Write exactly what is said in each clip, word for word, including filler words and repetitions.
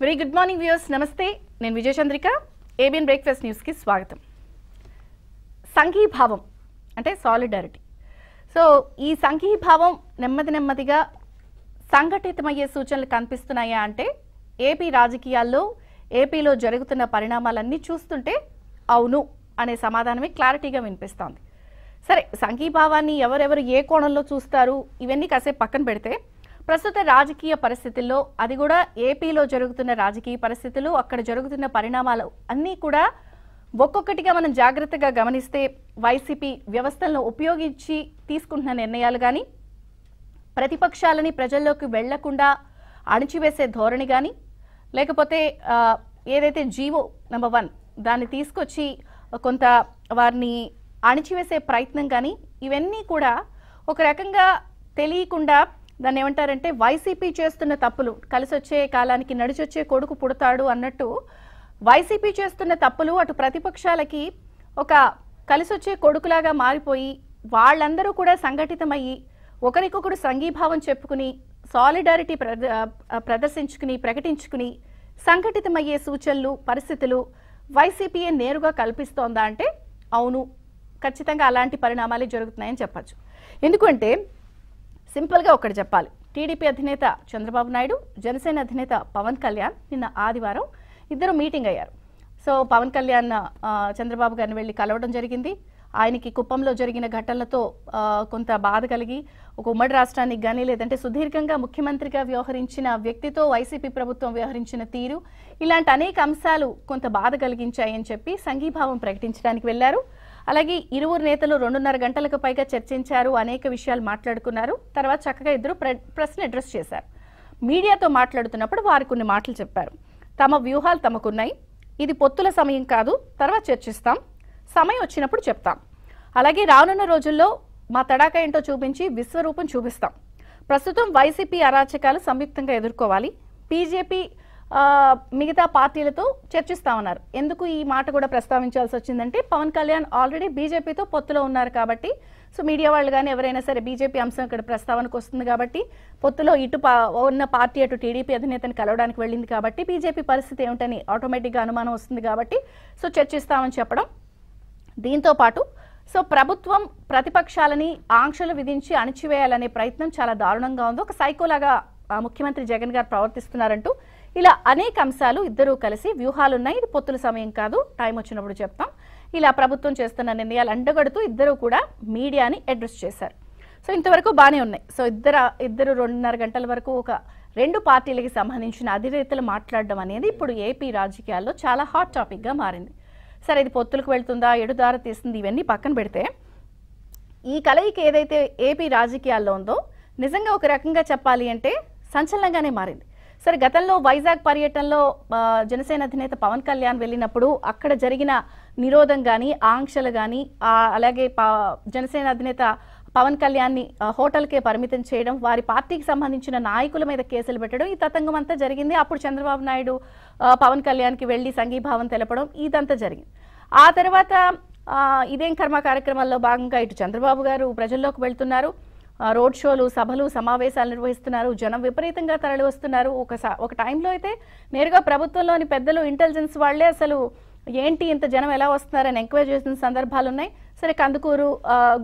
Very good morning viewers नमस्ते नैन Vijayachandrika ABN breakfast news की स्वागतम संघी भावम अंटे सॉलिडारिटी सो ई संघी भावम नेम्मदि नेम्मदिगा संघटितमये सूचनलु कनिपिस्तुन्नाया अंटे ఏపీ రాజకీయాల్లో ఏపీలో జరుగుతున్న పరిణామాలన్నీ చూస్తుంటే అవును అనే సమాధానమే క్లారిటీగా వినిపిస్తుంది సరే సంఘీభావాన్ని ఎవరెవరు ఏ కోణంలో చూస్తారు ఇవన్నీ కాసేపు పక్కన పెడితే ప్రస్తుత రాజకీయ పరిస్థితుల్లో అది కూడా ఏపీలో జరుగుతున్న రాజకీయ పరిస్థితులు అక్కడ జరుగుతున్న పరిణామాలు అన్నీ కూడా ఒక్కొక్కటిగా మనం జాగృతగా గమనిస్తే వైసీపీ వ్యవస్థలను ఉపయోగించి తీసుకుంటున్న నిర్ణయాలు గాని ప్రతిపక్షాలని ప్రజల్లోకి వెళ్ళకుండా అణచివేసే ధోరణి గాని లేకపోతే ఏదైతే జీవో నంబర్ వన్ దాన్ని తీసుకొచ్చి కొంత వారిని అణచివేసే ప్రయత్నం గాని ఇవన్నీ కూడా ఒక రకంగా తెలియకుండా దాన్ని ఏమంటారంటే వైసీపీ చేస్తున్న తప్పులు కలిసొచ్చే కాలానికి నడిచొచ్చే కొడుకు పుడతాడు అన్నట్టు వైసీపీ చేస్తున్న తప్పులు అటు ప్రతిపక్షాలకి ఒక కలిసొచ్చే కొడుకులాగా మారిపోయి వాళ్ళందరూ కూడా సంఘటితమయ్యి ఒకరికొకరు సంఘీభావం చెప్పుకుని సాలిడారిటీ ప్రదర్శించుకుని ప్రకటించుకుని సంఘటితమయ్యే సూచనలు పరిస్థితులు వైసీపీ నేరుగా కల్పిస్తోందా అంటే అవును ఖచ్చితంగా అలాంటి పరిణామాలు జరుగుతున్నాయని చెప్పొచ్చు ఎందుకంటే సింపుల్ గా ఒకటి చెప్పాలి టీడీపీ అధినేత చంద్రబాబు నాయుడు జనసేన అధినేత పవన్ కళ్యాణ్ నిన్న ఆదివారం ఇద్దరు మీటింగ్ అయ్యారు సో పవన్ కళ్యాణ్ చంద్రబాబు గారిని వెళ్లి కలవడం జరిగింది ఆయనకి కుప్పంలో జరిగిన ఘటనలతో కొంత బాధ కలిగి ఒక ఉమ్మడి రాష్ట్రానికి గాని లేదంటే సుదీర్ఘంగా ముఖ్యమంత్రిగా వ్యవహరించిన వ్యక్తితో వైసీపీ ప్రభుత్వం వ్యవహరించిన తీరు ఇలాంటి అనేక అంశాలు కొంత బాధ కలిగించాయని చెప్పి సంఘీభావం ప్రకటించడానికి వెళ్లారు అలాగే ఇరువురు నేతలు రెండున్నర గంటలకు పైగా చర్చించారు అనేక విషయాలు మాట్లాడుకున్నారు తర్వాత చక్కగా ఇద్దరు ప్రశ్న అడ్రస్ చేశారు మీడియాతో మాట్లాడుతున్నప్పుడు వారు కొన్ని మాటలు చెప్పారు తమ వ్యూహాలు తమకున్నాయి ఇది పొత్తుల సమయం కాదు తర్వాత చర్చిస్తాం సమయం వచ్చినప్పుడు చెప్తాం అలాగే రానున్న రోజుల్లో మా తడాక ఏంటో చూపించి విశ్వరూపం చూపిస్తాం ప్రస్తుతం వైసీపీ అరాచకాలు సంయుక్తంగా ఎదుర్కోవాలి బీజేపీ మిగతా పార్టీలతో చర్చిస్తామన్నారు ఎందుకు ఈ మాట కూడా ప్రస్తావించాల్సి వచ్చిందంటే పవన్ కళ్యాణ్ ఆల్రెడీ బీజేపీతో పొత్తులో ఉన్నారు కాబట్టి సో మీడియా వాళ్ళు కానీ ఎవరైనా సరే బీజేపీ అంశం ఇక్కడ ప్రస్తావనకు వస్తుంది కాబట్టి పొత్తులో ఇటు ఉన్న పార్టీ అటు టీడీపీ అధినేతను కలవడానికి వెళ్ళింది కాబట్టి బీజేపీ పరిస్థితి ఏమిటని ఆటోమేటిక్గా అనుమానం వస్తుంది కాబట్టి సో చర్చిస్తామని చెప్పడం దీంతో పాటు సో ప్రభుత్వం ప్రతిపక్షాలని ఆంక్షలు విధించి అణచివేయాలనే ప్రయత్నం చాలా దారుణంగా ఉంది ఒక సైకోలాగా ముఖ్యమంత్రి జగన్ గారు ప్రవర్తిస్తున్నారంటూ ఇలా అనేక అంశాలు ఇద్దరూ కలిసి వ్యూహాలు ఉన్నాయి ఇది పొత్తుల సమయం కాదు టైం వచ్చినప్పుడు చెప్తాం ఇలా ప్రభుత్వం చేస్తున్న నిర్ణయాలు అండగడుతూ ఇద్దరూ కూడా మీడియాని అడ్రస్ చేశారు సో ఇంతవరకు బాగానే ఉన్నాయి సో ఇద్దరు ఇద్దరు రెండున్నర గంటల వరకు ఒక రెండు పార్టీలకు సంబంధించిన అధినేతలు మాట్లాడడం అనేది ఇప్పుడు ఏపీ రాజకీయాల్లో చాలా హాట్ టాపిక్గా మారింది సరే ఇది పొత్తులకు వెళ్తుందా ఎడుదార తీస్తుంది ఇవన్నీ పక్కన పెడితే ఈ కలయిక ఏదైతే ఏపీ రాజకీయాల్లో ఉందో నిజంగా ఒక రకంగా చెప్పాలి అంటే సంచలనంగానే మారింది సరే గతంలో వైజాగ్ పర్యటనలో జనసేన అధినేత పవన్ కళ్యాణ్ వెళ్ళినప్పుడు అక్కడ జరిగిన నిరోధం కానీ ఆంక్షలు కానీ అలాగే జనసేన అధినేత పవన్ కళ్యాణ్ని హోటల్కే పరిమితం చేయడం వారి పార్టీకి సంబంధించిన నాయకుల మీద కేసులు పెట్టడం ఈ తతంగం అంతా జరిగింది అప్పుడు చంద్రబాబు నాయుడు పవన్ కళ్యాణ్కి వెళ్ళి సంఘీభావం తెలపడం ఇదంతా జరిగింది ఆ తర్వాత ఇదేం కర్మ కార్యక్రమాల్లో భాగంగా ఇటు చంద్రబాబు గారు ప్రజల్లోకి వెళ్తున్నారు రోడ్ షోలు సభలు సమావేశాలు నిర్వహిస్తున్నారు జనం విపరీతంగా తరలి వస్తున్నారు ఒక ఒక టైంలో అయితే నేరుగా ప్రభుత్వంలోని పెద్దలు ఇంటెలిజెన్స్ వాళ్లే అసలు ఏంటి ఇంత జనం ఎలా వస్తున్నారని ఎంక్వైరీ చేసిన సందర్భాలు ఉన్నాయి సరే కందుకూరు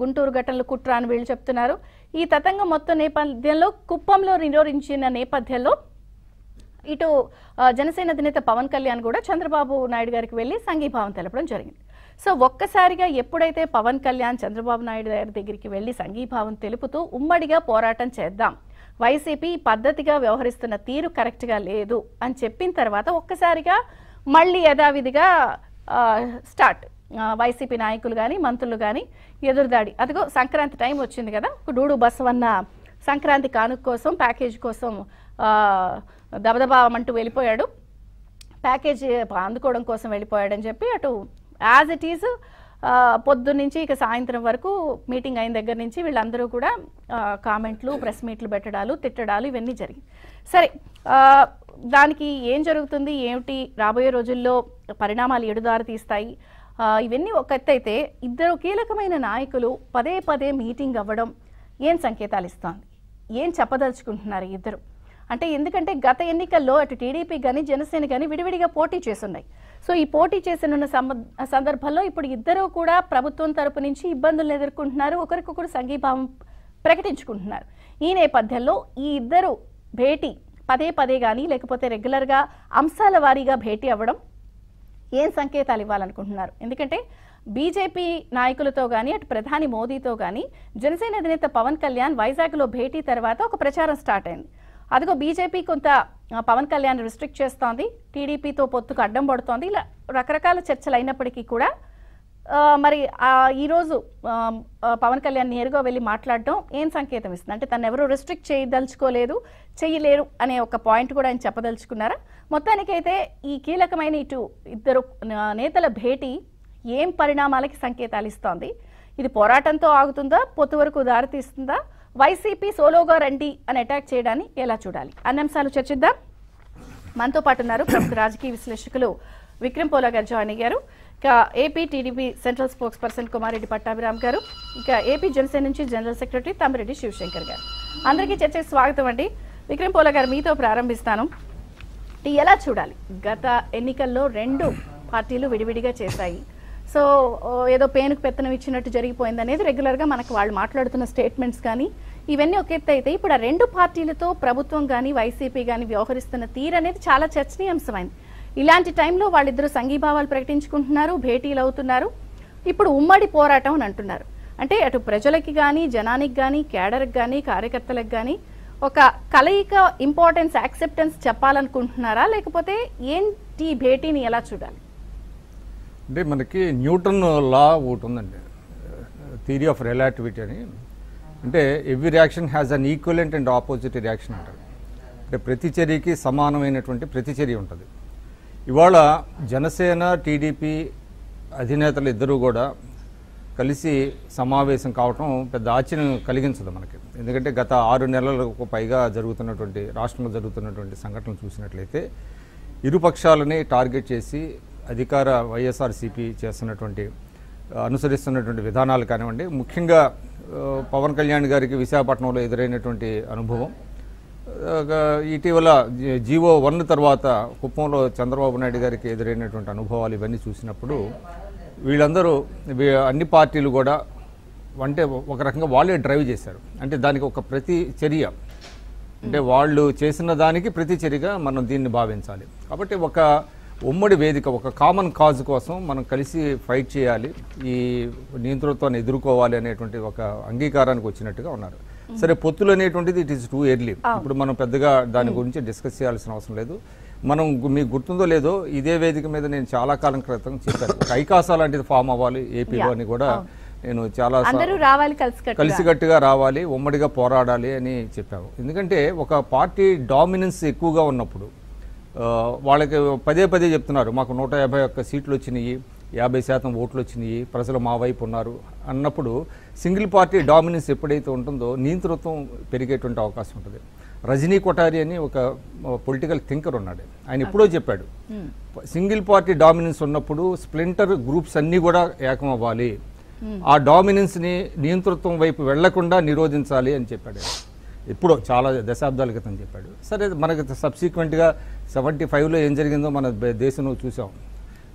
గుంటూరు ఘటనలు కుట్ర అని వీళ్ళు చెప్తున్నారు ఈ తతంగం మొత్తం నేపథ్యంలో కుప్పంలో నిరోధించిన నేపథ్యంలో ఇటు జనసేన అధినేత పవన్ కళ్యాణ్ కూడా చంద్రబాబు నాయుడు గారికి వెళ్ళి సంఘీభావం తెలపడం జరిగింది సో ఒక్కసారిగా ఎప్పుడైతే పవన్ కళ్యాణ్ చంద్రబాబు నాయుడు గారి దగ్గరికి వెళ్ళి సంఘీభావం తెలుపుతూ ఉమ్మడిగా పోరాటం చేద్దాం వైసీపీ పద్ధతిగా వ్యవహరిస్తున్న తీరు కరెక్ట్గా లేదు అని చెప్పిన తర్వాత ఒక్కసారిగా మళ్ళీ యథావిధిగా స్టార్ట్ వైసీపీ నాయకులు కానీ మంత్రులు కానీ ఎదురుదాడి అదిగో సంక్రాంతి టైం వచ్చింది కదా డూడు బసవన్న సంక్రాంతి కానుక కోసం ప్యాకేజ్ కోసం దబదబామంటూ వెళ్ళిపోయాడు ప్యాకేజ్ అందుకోవడం కోసం వెళ్ళిపోయాడని చెప్పి అటు యాజ్ ఇట్ ఈజ్ పొద్దు నుంచి ఇక సాయంత్రం వరకు మీటింగ్ అయిన దగ్గర నుంచి వీళ్ళందరూ కూడా కామెంట్లు ప్రెస్ మీట్లు పెట్టడాలు తిట్టడాలు ఇవన్నీ జరిగాయి సరే దానికి ఏం జరుగుతుంది ఏమిటి రాబోయే రోజుల్లో పరిణామాలు ఎడుదారి తీస్తాయి ఇవన్నీ ఒక ఎత్తు అయితే ఇద్దరు కీలకమైన నాయకులు పదే పదే మీటింగ్ అవ్వడం ఏం సంకేతాలు ఇస్తోంది ఏం చెప్పదలుచుకుంటున్నారు ఇద్దరు అంటే ఎందుకంటే గత ఎన్నికల్లో అటు టీడీపీ గాని జనసేన గాని విడివిడిగా పోటీ చేస్తున్నాయి. సో ఈ పోటీ చేసిన సందర్భంలో ఇప్పుడు ఇద్దరు కూడా ప్రభుత్వం తరపు నుంచి ఇబ్బందులు ఎదుర్కొంటున్నారు, ఒకరికొకరు సంఘీభావం ప్రకటించుకుంటున్నారు. ఈ నేపథ్యంలో ఈ ఇద్దరు భేటీ పదే పదే గాని లేకపోతే రెగ్యులర్ గా అంశాల వారీగా భేటీ అవ్వడం ఏం సంకేతాలు ఇవ్వాలనుకుంటున్నారు? ఎందుకంటే బీజేపీ నాయకులతో గాని అటు ప్రధాని మోదీతో గాని జనసేన అధినేత పవన్ కళ్యాణ్ వైజాగ్ లో భేటీ తర్వాత ఒక ప్రచారం స్టార్ట్ అయింది. అదిగో బీజేపీ కొంత పవన్ కళ్యాణ్ రిస్ట్రిక్ట్ చేస్తోంది, టీడీపీతో పొత్తుకు అడ్డం పడుతోంది, ఇలా రకరకాల చర్చలు అయినప్పటికీ కూడా మరి ఈరోజు పవన్ కళ్యాణ్ నేరుగా వెళ్ళి మాట్లాడడం ఏం సంకేతం ఇస్తుంది? అంటే తను ఎవరు రిస్ట్రిక్ట్ చేయదలుచుకోలేదు, చేయలేరు అనే ఒక పాయింట్ కూడా ఆయన చెప్పదలుచుకున్నారా? మొత్తానికైతే ఈ కీలకమైన ఇటు ఇద్దరు నేతల భేటీ ఏం పరిణామాలకి సంకేతాలు ఇస్తోంది? ఇది పోరాటంతో ఆగుతుందా, పొత్తు వరకు దారితీస్తుందా, వైసీపీ సోలోగా రండి అని అటాక్ చేయడాన్ని ఎలా చూడాలి అన్న అంశాలు చర్చిద్దాం. మనతో పాటు ఉన్నారు ప్రముఖ రాజకీయ విశ్లేషకులు విక్రమ్ పోలా గారు జాయిన్ అయ్యారు. ఇక AP TDP central spokesperson Kommareddy Pattabhiram garu, ఇక ఏపీ జనసేన నుంచి జనరల్ సెక్రటరీ తమ్మిరెడ్డి శివశంకర్ గారు. అందరికీ చర్చకు స్వాగతం అండి. విక్రమ్ పోలా గారు, మీతో ప్రారంభిస్తాను. ఎలా చూడాలి, గత ఎన్నికల్లో రెండు పార్టీలు విడివిడిగా చేశాయి, సో ఏదో పేనుకు పెత్తనం ఇచ్చినట్టు జరిగిపోయింది అనేది రెగ్యులర్గా మనకు వాళ్ళు మాట్లాడుతున్న స్టేట్మెంట్స్ కానీ ఇవన్నీ ఒక ఎత్తు అయితే, ఇప్పుడు ఆ రెండు పార్టీలతో ప్రభుత్వం కానీ వైసీపీ కానీ వ్యవహరిస్తున్న తీరు అనేది చాలా చర్చనీయాంశమైంది. ఇలాంటి టైంలో వాళ్ళిద్దరు సంఘీభావాలు ప్రకటించుకుంటున్నారు, భేటీలు అవుతున్నారు, ఇప్పుడు ఉమ్మడి పోరాటం అని అంటున్నారు. అంటే అటు ప్రజలకి కానీ జనానికి కానీ క్యాడర్కి కానీ కార్యకర్తలకు కానీ ఒక కలయిక ఇంపార్టెన్స్ యాక్సెప్టెన్స్ చెప్పాలనుకుంటున్నారా, లేకపోతే ఏంటి భేటీని ఎలా చూడాలి? అంటే మనకి న్యూటన్ లా ఒకటి ఉందండి, థియరీ ఆఫ్ రిలేటివిటీ అని. అంటే every reaction has an equivalent and opposite reaction అంటారు. అంటే ప్రతి చర్యకి సమానమైనటువంటి ప్రతిచర్య ఉంటుంది. ఇవాళ జనసేన టీడీపీ అధినేతలు ఇద్దరూ కూడా కలిసి సమావేశం కావటం పెద్ద ఆశ్చర్యం కలిగించదు మనకి. ఎందుకంటే గత ఆరు నెలలకు పైగా జరుగుతున్నటువంటి రాష్ట్రంలో జరుగుతున్నటువంటి సంఘటనలు చూసినట్లయితే ఇరు పక్షాలని టార్గెట్ చేసి అధికార వైఎస్ఆర్సీపీ చేస్తున్నటువంటి అనుసరిస్తున్నటువంటి విధానాలు కానివ్వండి, ముఖ్యంగా పవన్ కళ్యాణ్ గారికి విశాఖపట్నంలో ఎదురైనటువంటి అనుభవం, ఇటీవల జీవో వన్ తర్వాత కుప్పంలో చంద్రబాబు నాయుడు గారికి ఎదురైనటువంటి అనుభవాలు, ఇవన్నీ చూసినప్పుడు వీళ్ళందరూ అన్ని పార్టీలు కూడా అంటే ఒక రకంగా వాళ్ళే డ్రైవ్ చేశారు. అంటే దానికి ఒక ప్రతి చర్య, అంటే వాళ్ళు చేసిన దానికి ప్రతి చర్యగా మనం దీన్ని భావించాలి. కాబట్టి ఒక ఉమ్మడి వేదిక, ఒక కామన్ కాజ్ కోసం మనం కలిసి ఫైట్ చేయాలి, ఈ నియంతృత్వాన్ని ఎదుర్కోవాలి అనేటువంటి ఒక అంగీకారానికి వచ్చినట్టుగా ఉన్నారు. సరే, పొత్తులు అనేటువంటిది ఇట్ ఈస్ టూ ఎర్లీ, ఇప్పుడు మనం పెద్దగా దాని గురించి డిస్కస్ చేయాల్సిన అవసరం లేదు. మనం మీకు గుర్తుందో లేదో ఇదే వేదిక మీద నేను చాలా కాలం క్రితం చెప్పాను, కైకాస లాంటిది ఫామ్ అవ్వాలి ఏపీలో అని కూడా నేను చాలా కలిసికట్టుగా రావాలి, ఉమ్మడిగా పోరాడాలి అని చెప్పాను. ఎందుకంటే ఒక పార్టీ డామినెన్స్ ఎక్కువగా ఉన్నప్పుడు వాళ్ళకి పదే పదే చెప్తున్నారు మాకు నూట యాభై ఒక్క సీట్లు వచ్చినాయి, యాభై శాతం ఓట్లు వచ్చినాయి, ప్రజలు మా వైపు ఉన్నారు అన్నప్పుడు సింగిల్ పార్టీ డామినెన్స్ ఎప్పుడైతే ఉంటుందో నియంతృత్వం పెరిగేటువంటి అవకాశం ఉంటుంది. రజనీ కొఠారి అని ఒక పొలిటికల్ థింకర్ ఉన్నాడు, ఆయన ఎప్పుడో చెప్పాడు సింగిల్ పార్టీ డామినెన్స్ ఉన్నప్పుడు స్ప్లింటర్ గ్రూప్స్ అన్నీ కూడా ఏకం అవ్వాలి, ఆ డామినెన్స్ని నియంతృత్వం వైపు వెళ్లకుండా నిరోధించాలి అని చెప్పాడు. ఎప్పుడో చాలా దశాబ్దాల క్రితం చెప్పాడు. సరే, మనకి సబ్సిక్వెంట్గా సెవెంటీ ఫైవ్లో ఏం జరిగిందో మన దేశంలో చూసాం.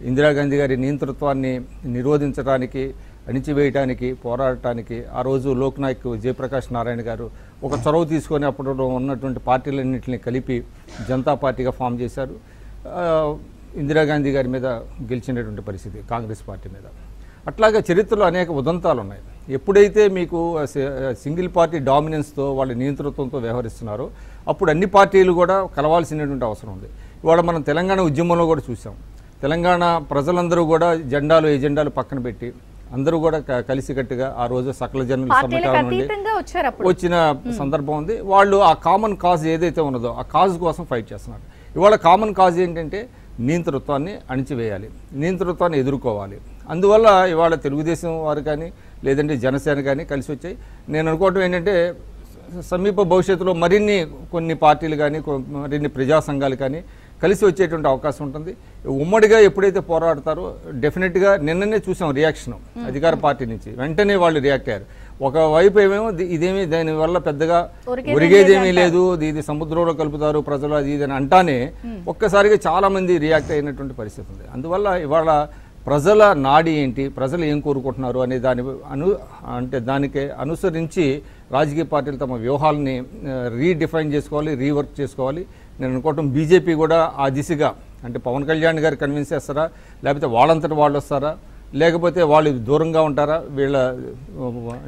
ఇందిరాగాంధీ గారి నియంతృత్వాన్ని నిరోధించడానికి, అణిచివేయడానికి, పోరాడటానికి ఆ రోజు లోక్నాయక్ జయప్రకాష్ నారాయణ గారు ఒక చొరవ తీసుకొని అప్పుడు ఉన్నటువంటి పార్టీలన్నింటినీ కలిపి జనతా పార్టీగా ఫామ్ చేశారు. ఇందిరాగాంధీ గారి మీద గెలిచినటువంటి పరిస్థితి కాంగ్రెస్ పార్టీ మీద. అట్లాగే చరిత్రలో అనేక ఉదంతాలు ఉన్నాయి. ఎప్పుడైతే మీకు సింగిల్ పార్టీ డామినెన్స్తో వాళ్ళ నియంతృత్వంతో వ్యవహరిస్తున్నారో అప్పుడు అన్ని పార్టీలు కూడా కలవాల్సినటువంటి అవసరం ఉంది. ఇవాళ మనం తెలంగాణ ఉద్యమంలో కూడా చూసాం, తెలంగాణ ప్రజలందరూ కూడా జెండాలు ఎజెండాలు పక్కన పెట్టి అందరూ కూడా కలిసికట్టుగా ఆ రోజు సకల జనుల సమ్మేళనం నుండి వచ్చిన సందర్భం ఉంది. వాళ్ళు ఆ కామన్ కాజ్ ఏదైతే ఉన్నదో ఆ కాజ్ కోసం ఫైట్ చేస్తున్నారు. ఇవాళ కామన్ కాజ్ ఏంటంటే నియంతృత్వాన్ని అణిచివేయాలి, నియంతృత్వాన్ని ఎదుర్కోవాలి. అందువల్ల ఇవాళ తెలుగుదేశం వారు కానీ లేదంటే జనసేన కానీ కలిసి వచ్చాయి. నేను అనుకోవటం ఏంటంటే సమీప భవిష్యత్తులో మరిన్ని కొన్ని పార్టీలు కానీ మరిన్ని ప్రజా సంఘాలు కానీ కలిసి వచ్చేటువంటి అవకాశం ఉంటుంది. ఉమ్మడిగా ఎప్పుడైతే పోరాడతారో డెఫినెట్గా నిన్ననే చూసాం రియాక్షన్ అధికార పార్టీ నుంచి, వెంటనే వాళ్ళు రియాక్ట్ అయ్యారు. ఒకవైపు ఏమేమో ఇదేమీ దాని వల్ల పెద్దగా ఒరిగేదేమీ లేదు, ఇది సముద్రంలో కలుపుతారు ప్రజలు అది ఇది అని అంటానే ఒక్కసారిగా చాలా మంది రియాక్ట్ అయినటువంటి పరిస్థితి ఉంది. అందువల్ల ఇవాళ ప్రజల నాడి ఏంటి, ప్రజలు ఏం కోరుకుంటున్నారు అనే దాని అను అంటే దానికి అనుసరించి రాజకీయ పార్టీలు తమ వ్యూహాలని రీడిఫైన్ చేసుకోవాలి, రీవర్క్ చేసుకోవాలి. నేను అనుకోవటం బీజేపీ కూడా ఆ దిశగా, అంటే పవన్ కళ్యాణ్ గారు కన్విన్స్ చేస్తారా, లేకపోతే వాళ్ళంతటి వాళ్ళు వస్తారా, లేకపోతే వాళ్ళు దూరంగా ఉంటారా, వీళ్ళ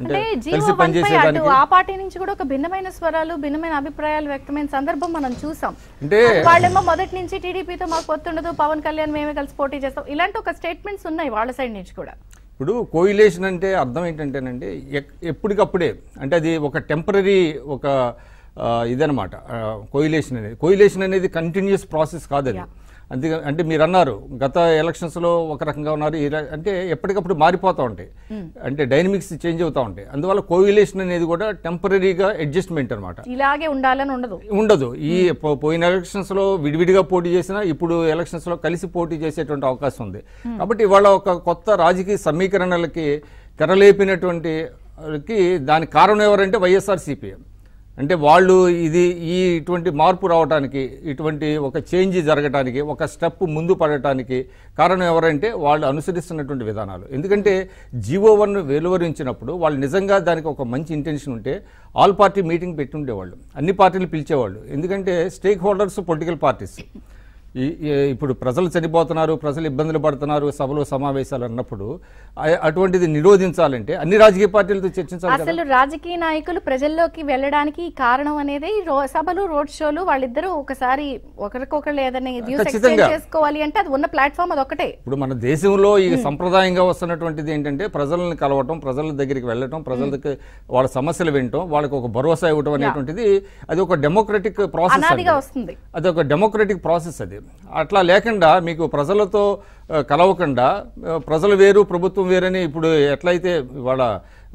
అంటే కలిసి పనిచేసేదానికి ఆ పార్టీ నుంచి కూడా ఒక భిన్నమైన స్వరాలు భిన్నమైన అభిప్రాయాలు వ్యక్తమైన సందర్భం మనం చూసాం. అంటే వాళ్ళేమో మొదటి నుంచి టీడీపీతో మాకు పొత్తుండదు, పవన్ కళ్యాణ్ మేమే కలిసి పోటీ చేస్తాం, ఇలాంటి ఒక స్టేట్మెంట్స్ ఉన్నాయి వాళ్ళ సైడ్ నుంచి కూడా. ఇప్పుడు కోయిలేషన్ అంటే అర్థం ఏంటంటేనండి, ఎప్పటికప్పుడే అంటే అది ఒక టెంపరీ ఒక ఇదనమాట. కోయిలేషన్ అనేది కోయిలేషన్ అనేది కంటిన్యూస్ ప్రాసెస్ కాదు అది. అంతే అంటే మీరు అన్నారు గత ఎలక్షన్స్లో ఒక రకంగా ఉన్నారు, అంటే ఎప్పటికప్పుడు మారిపోతూ ఉంటాయి, అంటే డైనమిక్స్ చేంజ్ అవుతూ ఉంటాయి. అందువల్ల కోవిలేషన్ అనేది కూడా టెంపరీగా అడ్జస్ట్మెంట్ అనమాట, ఇలాగే ఉండాలని ఉండదు ఉండదు ఈ పోయిన ఎలక్షన్స్లో విడివిడిగా పోటీ చేసినా ఇప్పుడు ఎలక్షన్స్లో కలిసి పోటీ చేసేటువంటి అవకాశం ఉంది. కాబట్టి ఇవాళ ఒక కొత్త రాజకీయ సమీకరణలకి తెరలేపినటువంటి దానికి కారణం ఎవరంటే వైఎస్ఆర్సీపీ. అంటే వాళ్ళు ఇది ఈ ఇటువంటి మార్పు రావడానికి, ఇటువంటి ఒక చేంజ్ జరగడానికి, ఒక స్టెప్ ముందు పడటానికి కారణం ఎవరంటే వాళ్ళు అనుసరిస్తున్నటువంటి విధానాలు. ఎందుకంటే జివో వన్ వెలువరించినప్పుడు వాళ్ళు నిజంగా దానికి ఒక మంచి ఇంటెన్షన్ ఉంటే ఆల్ పార్టీ మీటింగ్ పెట్టి ఉండేవాళ్ళు, అన్ని పార్టీలు పిలిచేవాళ్ళు. ఎందుకంటే స్టేక్ హోల్డర్స్ పొలిటికల్ పార్టీస్, ఇప్పుడు ప్రజలు చనిపోతున్నారు, ప్రజలు ఇబ్బందులు పడుతున్నారు సభలో సమావేశాలు అన్నప్పుడు అటువంటిది నిరోధించాలంటే అన్ని రాజకీయ పార్టీలతో చర్చించాలి. అసలు రాజకీయ నాయకులు ప్రజల్లోకి వెళ్ళడానికి కారణం అనేది సభలు రోడ్ షోలు వాళ్ళిద్దరూ ఒకసారి ఒకరికొకరు ఏదైనా చేసుకోవాలి అంటే అది ఉన్న ప్లాట్ఫామ్ అది ఒకటే. ఇప్పుడు మన దేశంలో ఈ సంప్రదాయంగా వస్తున్నటువంటిది ఏంటంటే ప్రజలను కలవటం, ప్రజల దగ్గరికి వెళ్ళటం, ప్రజలకి వాళ్ళ సమస్యలు వినటం, వాళ్ళకి ఒక భరోసా ఇవ్వటం అనేటువంటిది అది ఒక డెమోక్రటిక్ ప్రాసెస్, అది ఒక డెమోక్రటిక్ ప్రాసెస్. అది అట్లా లేకుండా మీకు ప్రజలతో కలవకుండా ప్రజలు వేరు ప్రభుత్వం వేరని ఇప్పుడు ఎట్లయితే ఇవాళ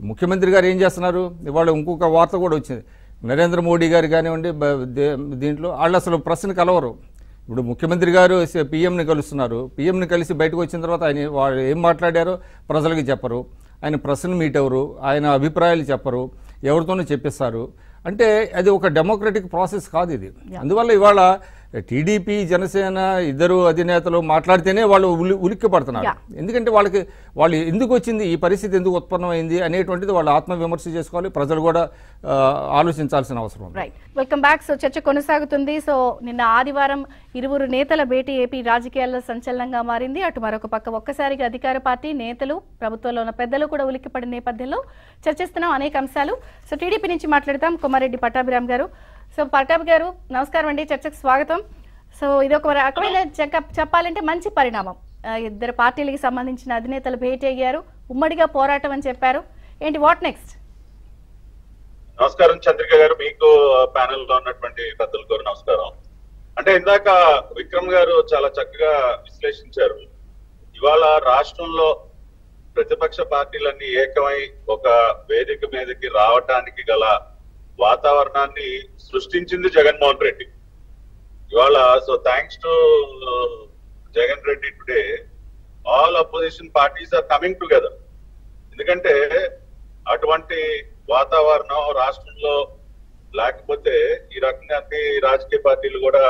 ముఖ్యమంత్రి గారు ఏం చేస్తున్నారు, ఇవాళ ఇంకొక వార్త కూడా వచ్చింది నరేంద్ర మోడీ గారు కానివ్వండి, దీంట్లో వాళ్ళు అసలు ప్రశ్న కలవరు. ఇప్పుడు ముఖ్యమంత్రి గారు పీఎంని కలుస్తున్నారు, పీఎంని కలిసి బయటకు వచ్చిన తర్వాత ఆయన వాళ్ళు ఏం మాట్లాడారో ప్రజలకు చెప్పరు, ఆయన ప్రశ్న మీట్ ఎవరు, ఆయన అభిప్రాయాలు చెప్పరు, ఎవరితోనూ చెప్పిస్తారు. అంటే అది ఒక డెమోక్రటిక్ ప్రాసెస్ కాదు ఇది. అందువల్ల ఇవాళ టీడీపీ జనసేన ఇద్దరు అధినేతలు మాట్లాడితేనే వాళ్ళు ఉలి ఉలిక్కి పడుతున్నారు. ఎందుకంటే వాళ్ళకి వాళ్ళు ఎందుకు వచ్చింది ఈ పరిస్థితి, ఎందుకు ఉత్పన్నమైంది అనేటువంటిది వాళ్ళు ఆత్మవిమర్శ చేసుకోవాలి, ప్రజలు కూడా ఆలోచించాల్సిన అవసరం ఉంది. Right, welcome back. సో చర్చ కొనసాగుతుంది. సో నిన్న ఆదివారం ఇరువురు నేతల భేటీ ఏపీ రాజకీయాల్లో సంచలనంగా మారింది. అటు మరొక పక్క ఒక్కసారిగా అధికార పార్టీ నేతలు ప్రభుత్వంలో ఉన్న పెద్దలు కూడా ఉలిక్కి పడిన నేపథ్యంలో చర్చిస్తున్నాం అనేక అంశాలు. సో టీడీపీ నుంచి మాట్లాడతాం కొమ్మారెడ్డి పట్టాభిరామ్ గారు. సో పట్టాభి గారు నమస్కారం అండి, చర్చకు స్వాగతం. సో ఇది ఒక రకమైన చెప్పాలంటే మంచి పరిణామం, ఇద్దరు పార్టీలకు సంబంధించిన అధినేతలు భేటీ అయ్యారు, ఉమ్మడిగా పోరాటం అని చెప్పారు. ఏంటి వాట్ నెక్స్ట్? నమస్కారం చంద్రిక గారు, మీకు ప్యానెల్ లో ఉన్నటువంటి పెద్దలు గారు నమస్కారం. అంటే ఇందాక విక్రమ్ గారు చాలా చక్కగా విశ్లేషించారు. ఇవాళ రాష్ట్రంలో ప్రతిపక్ష పార్టీలన్నీ ఏకమై ఒక వేదిక మీదకి రావటానికి గల వాతావరణాన్ని సృష్టించింది జగన్మోహన్ రెడ్డి. ఇవాళ so thanks to Jagan Reddy today all opposition parties are coming together. ఎందుకంటే అటువంటి వాతావరణం రాష్ట్రంలో లేకపోతే ఈ రకంగా అన్ని రాజకీయ పార్టీలు కూడా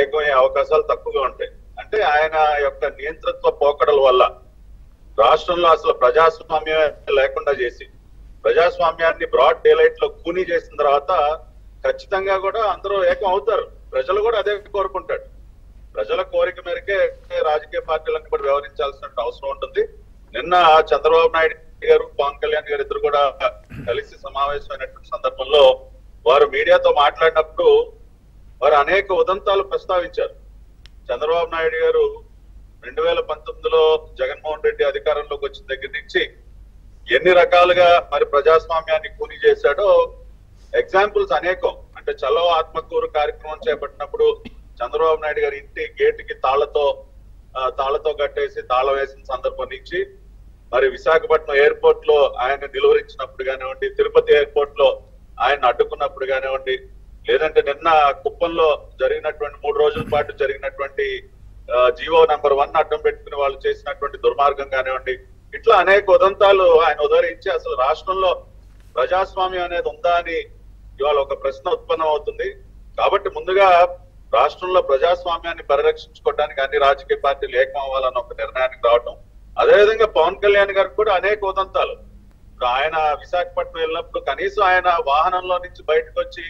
ఏకమయ్యే అవకాశాలు తక్కువగా ఉంటాయి. అంటే ఆయన యొక్క నియంతృత్వ పోకడల వల్ల రాష్ట్రంలో అసలు ప్రజాస్వామ్యం లేకుండా చేసి ప్రజాస్వామ్యాన్ని బ్రాడ్ డేలైట్ లో కూనీ చేసిన తర్వాత ఖచ్చితంగా కూడా అందరూ ఏకం అవుతారు, ప్రజలు కూడా అదే కోరుకుంటాడు. ప్రజల కోరిక మేరకే రాజకీయ పార్టీలను కూడా వ్యవహరించాల్సిన అవసరం ఉంటుంది. నిన్న చంద్రబాబు నాయుడు గారు పవన్ కళ్యాణ్ గారు ఇద్దరు కూడా కలిసి సమావేశమైనటువంటి సందర్భంలో వారు మీడియాతో మాట్లాడినప్పుడు వారు అనేక ఉదంతాలు ప్రస్తావించారు. చంద్రబాబు నాయుడు గారు రెండు వేల పంతొమ్మిదిలో జగన్మోహన్ రెడ్డి అధికారంలోకి వచ్చిన దగ్గర నుంచి ఎన్ని రకాలుగా మరి ప్రజాస్వామ్యాన్ని కూని చేశాడో ఎగ్జాంపుల్స్ అనేకం. అంటే చలో ఆత్మకూరు కార్యక్రమం చేపట్టినప్పుడు చంద్రబాబు నాయుడు గారి ఇంటి గేటుకి తాళ్లతో తాళ్లతో కట్టేసి తాళం వేసిన సందర్భం నుంచి, మరి విశాఖపట్నం ఎయిర్పోర్ట్ లో ఆయన నిలువరించినప్పుడు కానివ్వండి, తిరుపతి ఎయిర్పోర్ట్ లో ఆయన అడ్డుకున్నప్పుడు కానివ్వండి, లేదంటే నిన్న కుప్పంలో జరిగినటువంటి మూడు రోజుల పాటు జరిగినటువంటి జీవో నెంబర్ వన్ అడ్డం పెట్టుకుని వాళ్ళు చేసినటువంటి దుర్మార్గం కానివ్వండి, ఇట్లా అనేక ఉదంతాలు ఆయన ఉదరించి అసలు రాష్ట్రంలో ప్రజాస్వామ్యం అనేది ఉందా అని ఇవాళ ఒక ప్రశ్న ఉత్పన్నం అవుతుంది. కాబట్టి ముందుగా రాష్ట్రంలో ప్రజాస్వామ్యాన్ని పరిరక్షించుకోవడానికి అన్ని రాజకీయ పార్టీలు ఏకం అవ్వాలని ఒక నిర్ణయానికి రావటం. అదేవిధంగా పవన్ కళ్యాణ్ గారికి కూడా అనేక ఉదంతాలు, ఆయన విశాఖపట్నం వెళ్ళినప్పుడు కనీసం ఆయన వాహనంలో నుంచి బయటకు వచ్చి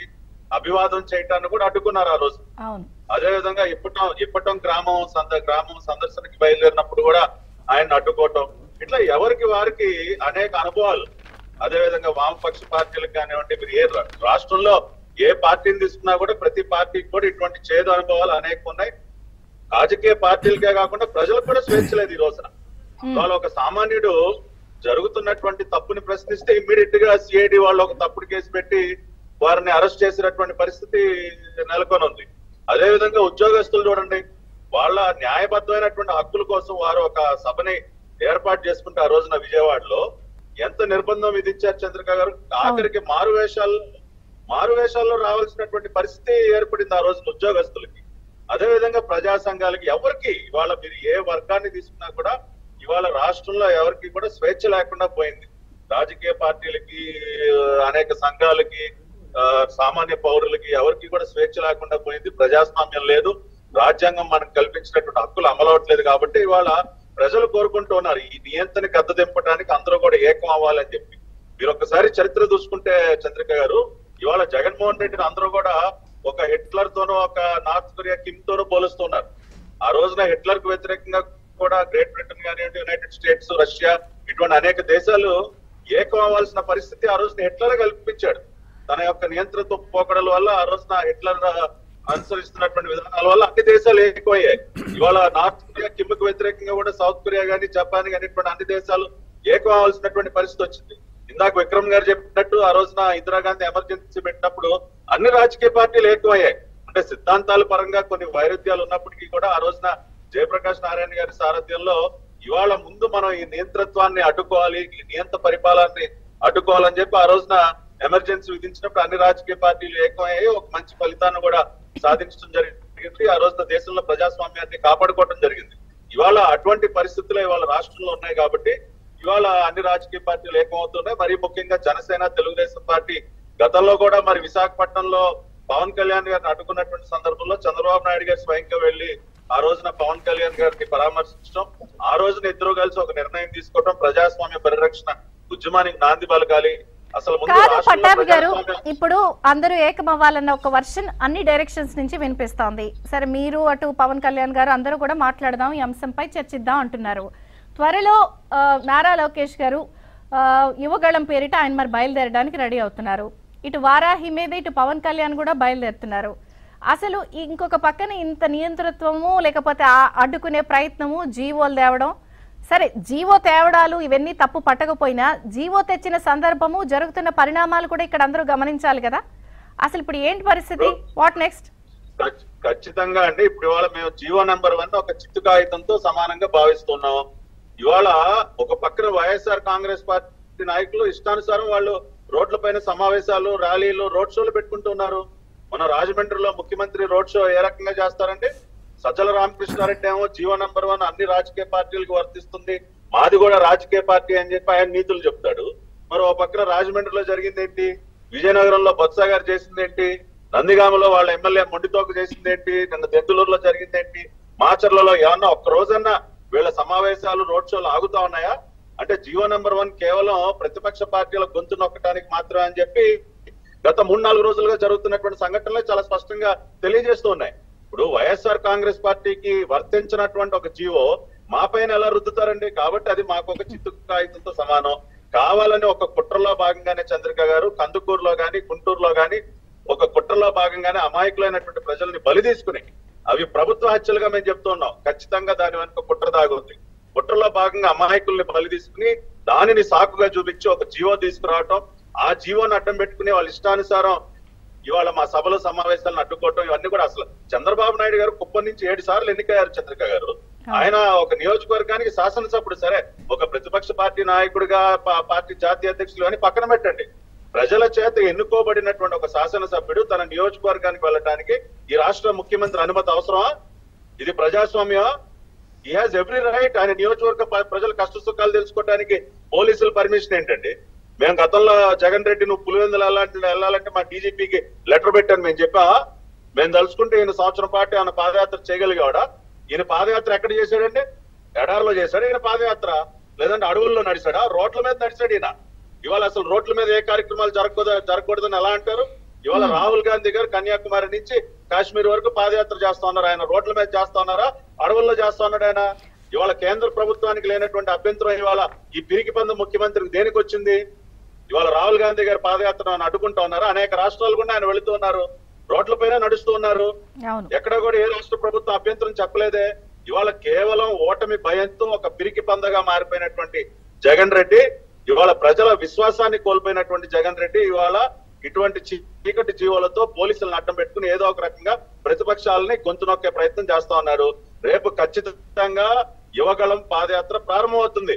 అభివాదం చేయటాన్ని కూడా అడ్డుకున్నారు ఆ రోజు. అదేవిధంగా ఇప్పటం ఇప్పటం గ్రామం సంద గ్రామం సందర్శనకి బయలుదేరినప్పుడు కూడా ఆయన అడ్డుకోవటం, ఇట్లా ఎవరికి వారికి అనేక అనుభవాలు. అదేవిధంగా వామపక్ష పార్టీలకు కానివ్వండి, మీరు ఏ రాష్ట్రంలో ఏ పార్టీని తీసుకున్నా కూడా ప్రతి పార్టీకి కూడా ఇటువంటి చేదు అనుభవాలు అనేక ఉన్నాయి. రాజకీయ పార్టీలకే కాకుండా ప్రజలకు కూడా స్వేచ్ఛ లేదు ఈ రోజున. వాళ్ళు ఒక సామాన్యుడు జరుగుతున్నటువంటి తప్పుని ప్రశ్నిస్తే ఇమ్మీడియట్ గా సిఐడి వాళ్ళు ఒక తప్పుడు కేసు పెట్టి వారిని అరెస్ట్ చేసినటువంటి పరిస్థితి నెలకొని ఉంది. అదేవిధంగా ఉద్యోగస్తులు చూడండి, వాళ్ళ న్యాయబద్ధమైనటువంటి హక్కుల కోసం వారు ఒక సభని ఏర్పాటు చేసుకుంటే ఆ రోజున విజయవాడలో ఎంత నిర్బంధం విధించారు చంద్రిక గారు. ఆఖరికి మారువేషాలు మారువేషాల్లో రావాల్సినటువంటి పరిస్థితి ఏర్పడింది ఆ రోజున ఉద్యోగస్తులకి. అదేవిధంగా ప్రజా సంఘాలకి, ఎవరికి ఇవాళ మీరు ఏ వర్గాన్ని తీసుకున్నా కూడా ఇవాళ రాష్ట్రంలో ఎవరికి కూడా స్వేచ్ఛ లేకుండా పోయింది. రాజకీయ పార్టీలకి, అనేక సంఘాలకి, సామాన్య పౌరులకి ఎవరికి కూడా స్వేచ్ఛ లేకుండా పోయింది. ప్రజాస్వామ్యం లేదు, రాజ్యాంగం మనకు కల్పించినటువంటి హక్కులు అమలు అవట్లేదు. కాబట్టి ఇవాళ ప్రజలు కోరుకుంటున్నారు ఈ నియంత్రణ కద్ద దింపడానికి అందరూ కూడా ఏకం అవ్వాలని చెప్పి. మీరు ఒక్కసారి చరిత్ర చూసుకుంటే చంద్రిక గారు, ఇవాళ జగన్మోహన్ రెడ్డిని అందరూ కూడా ఒక హిట్లర్ తోనో ఒక నార్త్ కొరియా కిమ్ తోనో పోలుస్తున్నారు. ఆ రోజున హిట్లర్ కు వ్యతిరేకంగా కూడా గ్రేట్ బ్రిటన్ కానివ్వండి, యునైటెడ్ స్టేట్స్, రష్యా, ఇటువంటి అనేక దేశాలు ఏకం అవ్వాల్సిన పరిస్థితి ఆ రోజున హిట్లర్ కల్పించాడు. తన యొక్క నియంత్రణతో పోకడల వల్ల, ఆ రోజున హిట్లర్ అనుసరిస్తున్నటువంటి విధానాల వల్ల అన్ని దేశాలు ఏకమయ్యాయి. ఇవాళ నార్త్ కొరియా కిమ్ కు వ్యతిరేకంగా కూడా సౌత్ కొరియా గానీ, జపాన్ గానీ ఇటువంటి అన్ని దేశాలు ఏకం అవ్వాల్సినటువంటి పరిస్థితి వచ్చింది. ఇందాక విక్రమ్ గారు చెప్పినట్టు ఆ రోజున ఇందిరాగాంధీ ఎమర్జెన్సీ పెట్టినప్పుడు అన్ని రాజకీయ పార్టీలు ఏకమయ్యాయి. అంటే సిద్ధాంతాల పరంగా కొన్ని వైరుధ్యాలు ఉన్నప్పటికీ కూడా ఆ రోజున జయప్రకాష్ నారాయణ గారి సారథ్యంలో ఇవాళ ముందు మనం ఈ నియంత్రత్వాన్ని అడ్డుకోవాలి, ఈ నియంత్ర పరిపాలనని అడ్డుకోవాలని చెప్పి ఆ రోజున ఎమర్జెన్సీ విధించినప్పుడు అన్ని రాజకీయ పార్టీలు ఏకమయ్యాయి. ఒక మంచి ఫలితాన్ని కూడా సాధించడం జరిగింది. ఆ రోజున దేశంలో ప్రజాస్వామ్యాన్ని కాపాడుకోవడం జరిగింది. ఇవాళ అటువంటి పరిస్థితులు ఇవాళ రాష్ట్రంలో ఉన్నాయి. కాబట్టి ఇవాళ అన్ని రాజకీయ పార్టీలు ఏకమవుతున్నాయి. మరీ ముఖ్యంగా జనసేన, తెలుగుదేశం పార్టీ గతంలో కూడా మరి విశాఖపట్నంలో పవన్ కళ్యాణ్ గారిని అడ్డుకున్నటువంటి సందర్భంలో చంద్రబాబు నాయుడు గారు స్వయంగా వెళ్లి ఆ రోజున పవన్ కళ్యాణ్ గారిని పరామర్శించడం, ఆ రోజున ఇద్దరు కలిసి ఒక నిర్ణయం తీసుకోవడం ప్రజాస్వామ్య పరిరక్షణ ఉద్యమానికి నాంది పలకాలి. కాదు పట్టాభి గారు, ఇప్పుడు అందరూ ఏకమవ్వాలన్న ఒక వర్షన్ అన్ని డైరెక్షన్స్ నుంచి వినిపిస్తోంది. సరే, మీరు అటు పవన్ కళ్యాణ్ గారు అందరూ కూడా మాట్లాడదాం, ఈ అంశంపై చర్చిద్దాం అంటున్నారు. త్వరలో నారా లోకేష్ గారు యువగళం పేరిట ఆయన మరి బయలుదేరడానికి రెడీ అవుతున్నారు. ఇటు వారాహి మీద ఇటు పవన్ కళ్యాణ్ కూడా బయలుదేరుతున్నారు. అసలు ఇంకొక పక్కన ఇంత నియంతృత్వము, లేకపోతే అడ్డుకునే ప్రయత్నము, జీవోలు తేవడం, సరే జీవో తేవడాలు ఇవన్నీ తప్పు పట్టకపోయినా జీవో తెచ్చిన సందర్భము, జరుగుతున్న పరిణామాలు కూడా ఇక్కడ అందరూ గమనించాలి కదా. అసలు ఇప్పుడు ఏంటి పరిస్థితి, వాట్ నెక్స్ట్? ఖచ్చితంగా అండి, ఇప్పుడు ఇవాళ మేము జీవో నెంబర్ వన్ ఒక చిత్తు కాగితంతో సమానంగా భావిస్తున్నాం. ఇవాళ ఒక పక్కన వైఎస్ఆర్ కాంగ్రెస్ పార్టీ నాయకులు ఇష్టానుసారం వాళ్ళు రోడ్ల పైన సమావేశాలు, ర్యాలీలు, రోడ్ షోలు పెట్టుకుంటున్నారు. మన రాజమండ్రిలో ముఖ్యమంత్రి రోడ్ షో ఏ రకంగా చేస్తారంటే, సజ్జల రామకృష్ణారెడ్డి ఏమో జీవో నెంబర్ వన్ అన్ని రాజకీయ పార్టీలకు వర్తిస్తుంది, మాది కూడా రాజకీయ పార్టీ అని చెప్పి ఆయన నీతులు చెప్తాడు. మరి ఓ పక్కన రాజమండ్రిలో జరిగింది ఏంటి, విజయనగరంలో బొత్స గారు చేసింది ఏంటి, నందిగామలో వాళ్ళ ఎమ్మెల్యే మొండితోక చేసింది ఏంటి, నిన్న దెంతులూరులో జరిగింది ఏంటి, మాచర్లలో ఏమన్నా ఒక్క రోజన్నా వీళ్ళ సమావేశాలు, రోడ్ షోలు ఆగుతా ఉన్నాయా? అంటే జీవో నెంబర్ వన్ కేవలం ప్రతిపక్ష పార్టీల గొంతు నొక్కడానికి మాత్రమే అని చెప్పి గత మూడు నాలుగు రోజులుగా జరుగుతున్నటువంటి సంఘటనలు చాలా స్పష్టంగా తెలియజేస్తూ ఉన్నాయి. ఇప్పుడు వైఎస్ఆర్ కాంగ్రెస్ పార్టీకి వర్తించినటువంటి ఒక జీవో మా పైన ఎలా రుద్దుతారండి? కాబట్టి అది మాకు ఒక చిత్తు కాగితంతో సమానం. కావాలని ఒక కుట్రలో భాగంగానే చంద్రిక గారు కందుకూరులో గాని, గుంటూరులో గాని ఒక కుట్రలో భాగంగానే అమాయకులైనటువంటి ప్రజల్ని బలి తీసుకుని అవి ప్రభుత్వ హత్యలుగా మేము చెప్తూ ఉన్నాం. ఖచ్చితంగా దాని వెనుక కుట్ర దాగుంది. కుట్రలో భాగంగా అమాయకుల్ని బలి తీసుకుని దానిని సాకుగా చూపించి ఒక జీవో తీసుకురావటం, ఆ జీవోని అడ్డం పెట్టుకుని వాళ్ళ ఇష్టానుసారం ఇవాళ మా సభలో సమావేశాలను అడ్డుకోవటం, ఇవన్నీ కూడా అసలు చంద్రబాబు నాయుడు గారు కుప్పం నుంచి ఏడు సార్లు ఎన్నికయ్యారు చంద్రిక గారు. ఆయన ఒక నియోజకవర్గానికి శాసనసభ్యుడు, సరే ఒక ప్రతిపక్ష పార్టీ నాయకుడిగా, పార్టీ జాతీయ అధ్యక్షులు అని పక్కన పెట్టండి, ప్రజల చేత ఎన్నుకోబడినటువంటి ఒక శాసనసభ్యుడు తన నియోజకవర్గానికి వెళ్ళడానికి ఈ రాష్ట్ర ముఖ్యమంత్రి అనుమతి అవసరమా? ఇది ప్రజాస్వామ్యమా? he has every right. ఆయన నియోజకవర్గ ప్రజల కష్ట సుఖాలు తెలుసుకోవడానికి పోలీసుల పర్మిషన్ ఏంటండి? మేము గతంలో జగన్ రెడ్డి నువ్వు పులివెందుల వెళ్ళాలంటే మా డీజీపీకి లెటర్ పెట్టాను. మేము చెప్పా మేము తలుచుకుంటే ఈయన సంవత్సరం పాటు ఆయన పాదయాత్ర చేయగలిగాడా? ఈయన పాదయాత్ర ఎక్కడ చేశాడండి? ఎడారిలో చేశాడు ఈయన పాదయాత్ర, లేదంటే అడవుల్లో నడిచాడా? రోడ్ల మీద నడిచాడు ఈయన. ఇవాళ అసలు రోడ్ల మీద ఏ కార్యక్రమాలు జరగకూడదు జరగకూడదని ఎలా అంటారు? ఇవాళ రాహుల్ గాంధీ గారు కన్యాకుమారి నుంచి కాశ్మీర్ వరకు పాదయాత్ర చేస్తా ఉన్నారు. ఆయన రోడ్ల మీద చేస్తా ఉన్నారా? అడవుల్లో చేస్తా ఉన్నాడు ఆయన. ఇవాళ కేంద్ర ప్రభుత్వానికి లేనటువంటి అభ్యంతరం ఇవాళ ఈ పిరికి పంద ముఖ్యమంత్రికి దేనికి వచ్చింది? ఇవాళ రాహుల్ గాంధీ గారు పాదయాత్ర అడ్డుకుంటా ఉన్నారు. అనేక రాష్ట్రాలు కూడా ఆయన వెళుతూ ఉన్నారు, రోడ్లపైన నడుస్తూ ఉన్నారు. ఎక్కడ కూడా ఏ రాష్ట్ర ప్రభుత్వం అభ్యంతరం చెప్పలేదే. ఇవాళ కేవలం ఓటమి భయంతో ఒక పిరికి పందగా మారిపోయినటువంటి జగన్ రెడ్డి, ఇవాళ ప్రజల విశ్వాసాన్ని కోల్పోయినటువంటి జగన్ రెడ్డి ఇవాళ ఇటువంటి చీకటి జీవులతో పోలీసులను అడ్డం పెట్టుకుని ఏదో ఒక రకంగా ప్రతిపక్షాలని గొంతు నొక్కే ప్రయత్నం చేస్తా ఉన్నారు. రేపు ఖచ్చితంగా యువగళం పాదయాత్ర ప్రారంభమవుతుంది.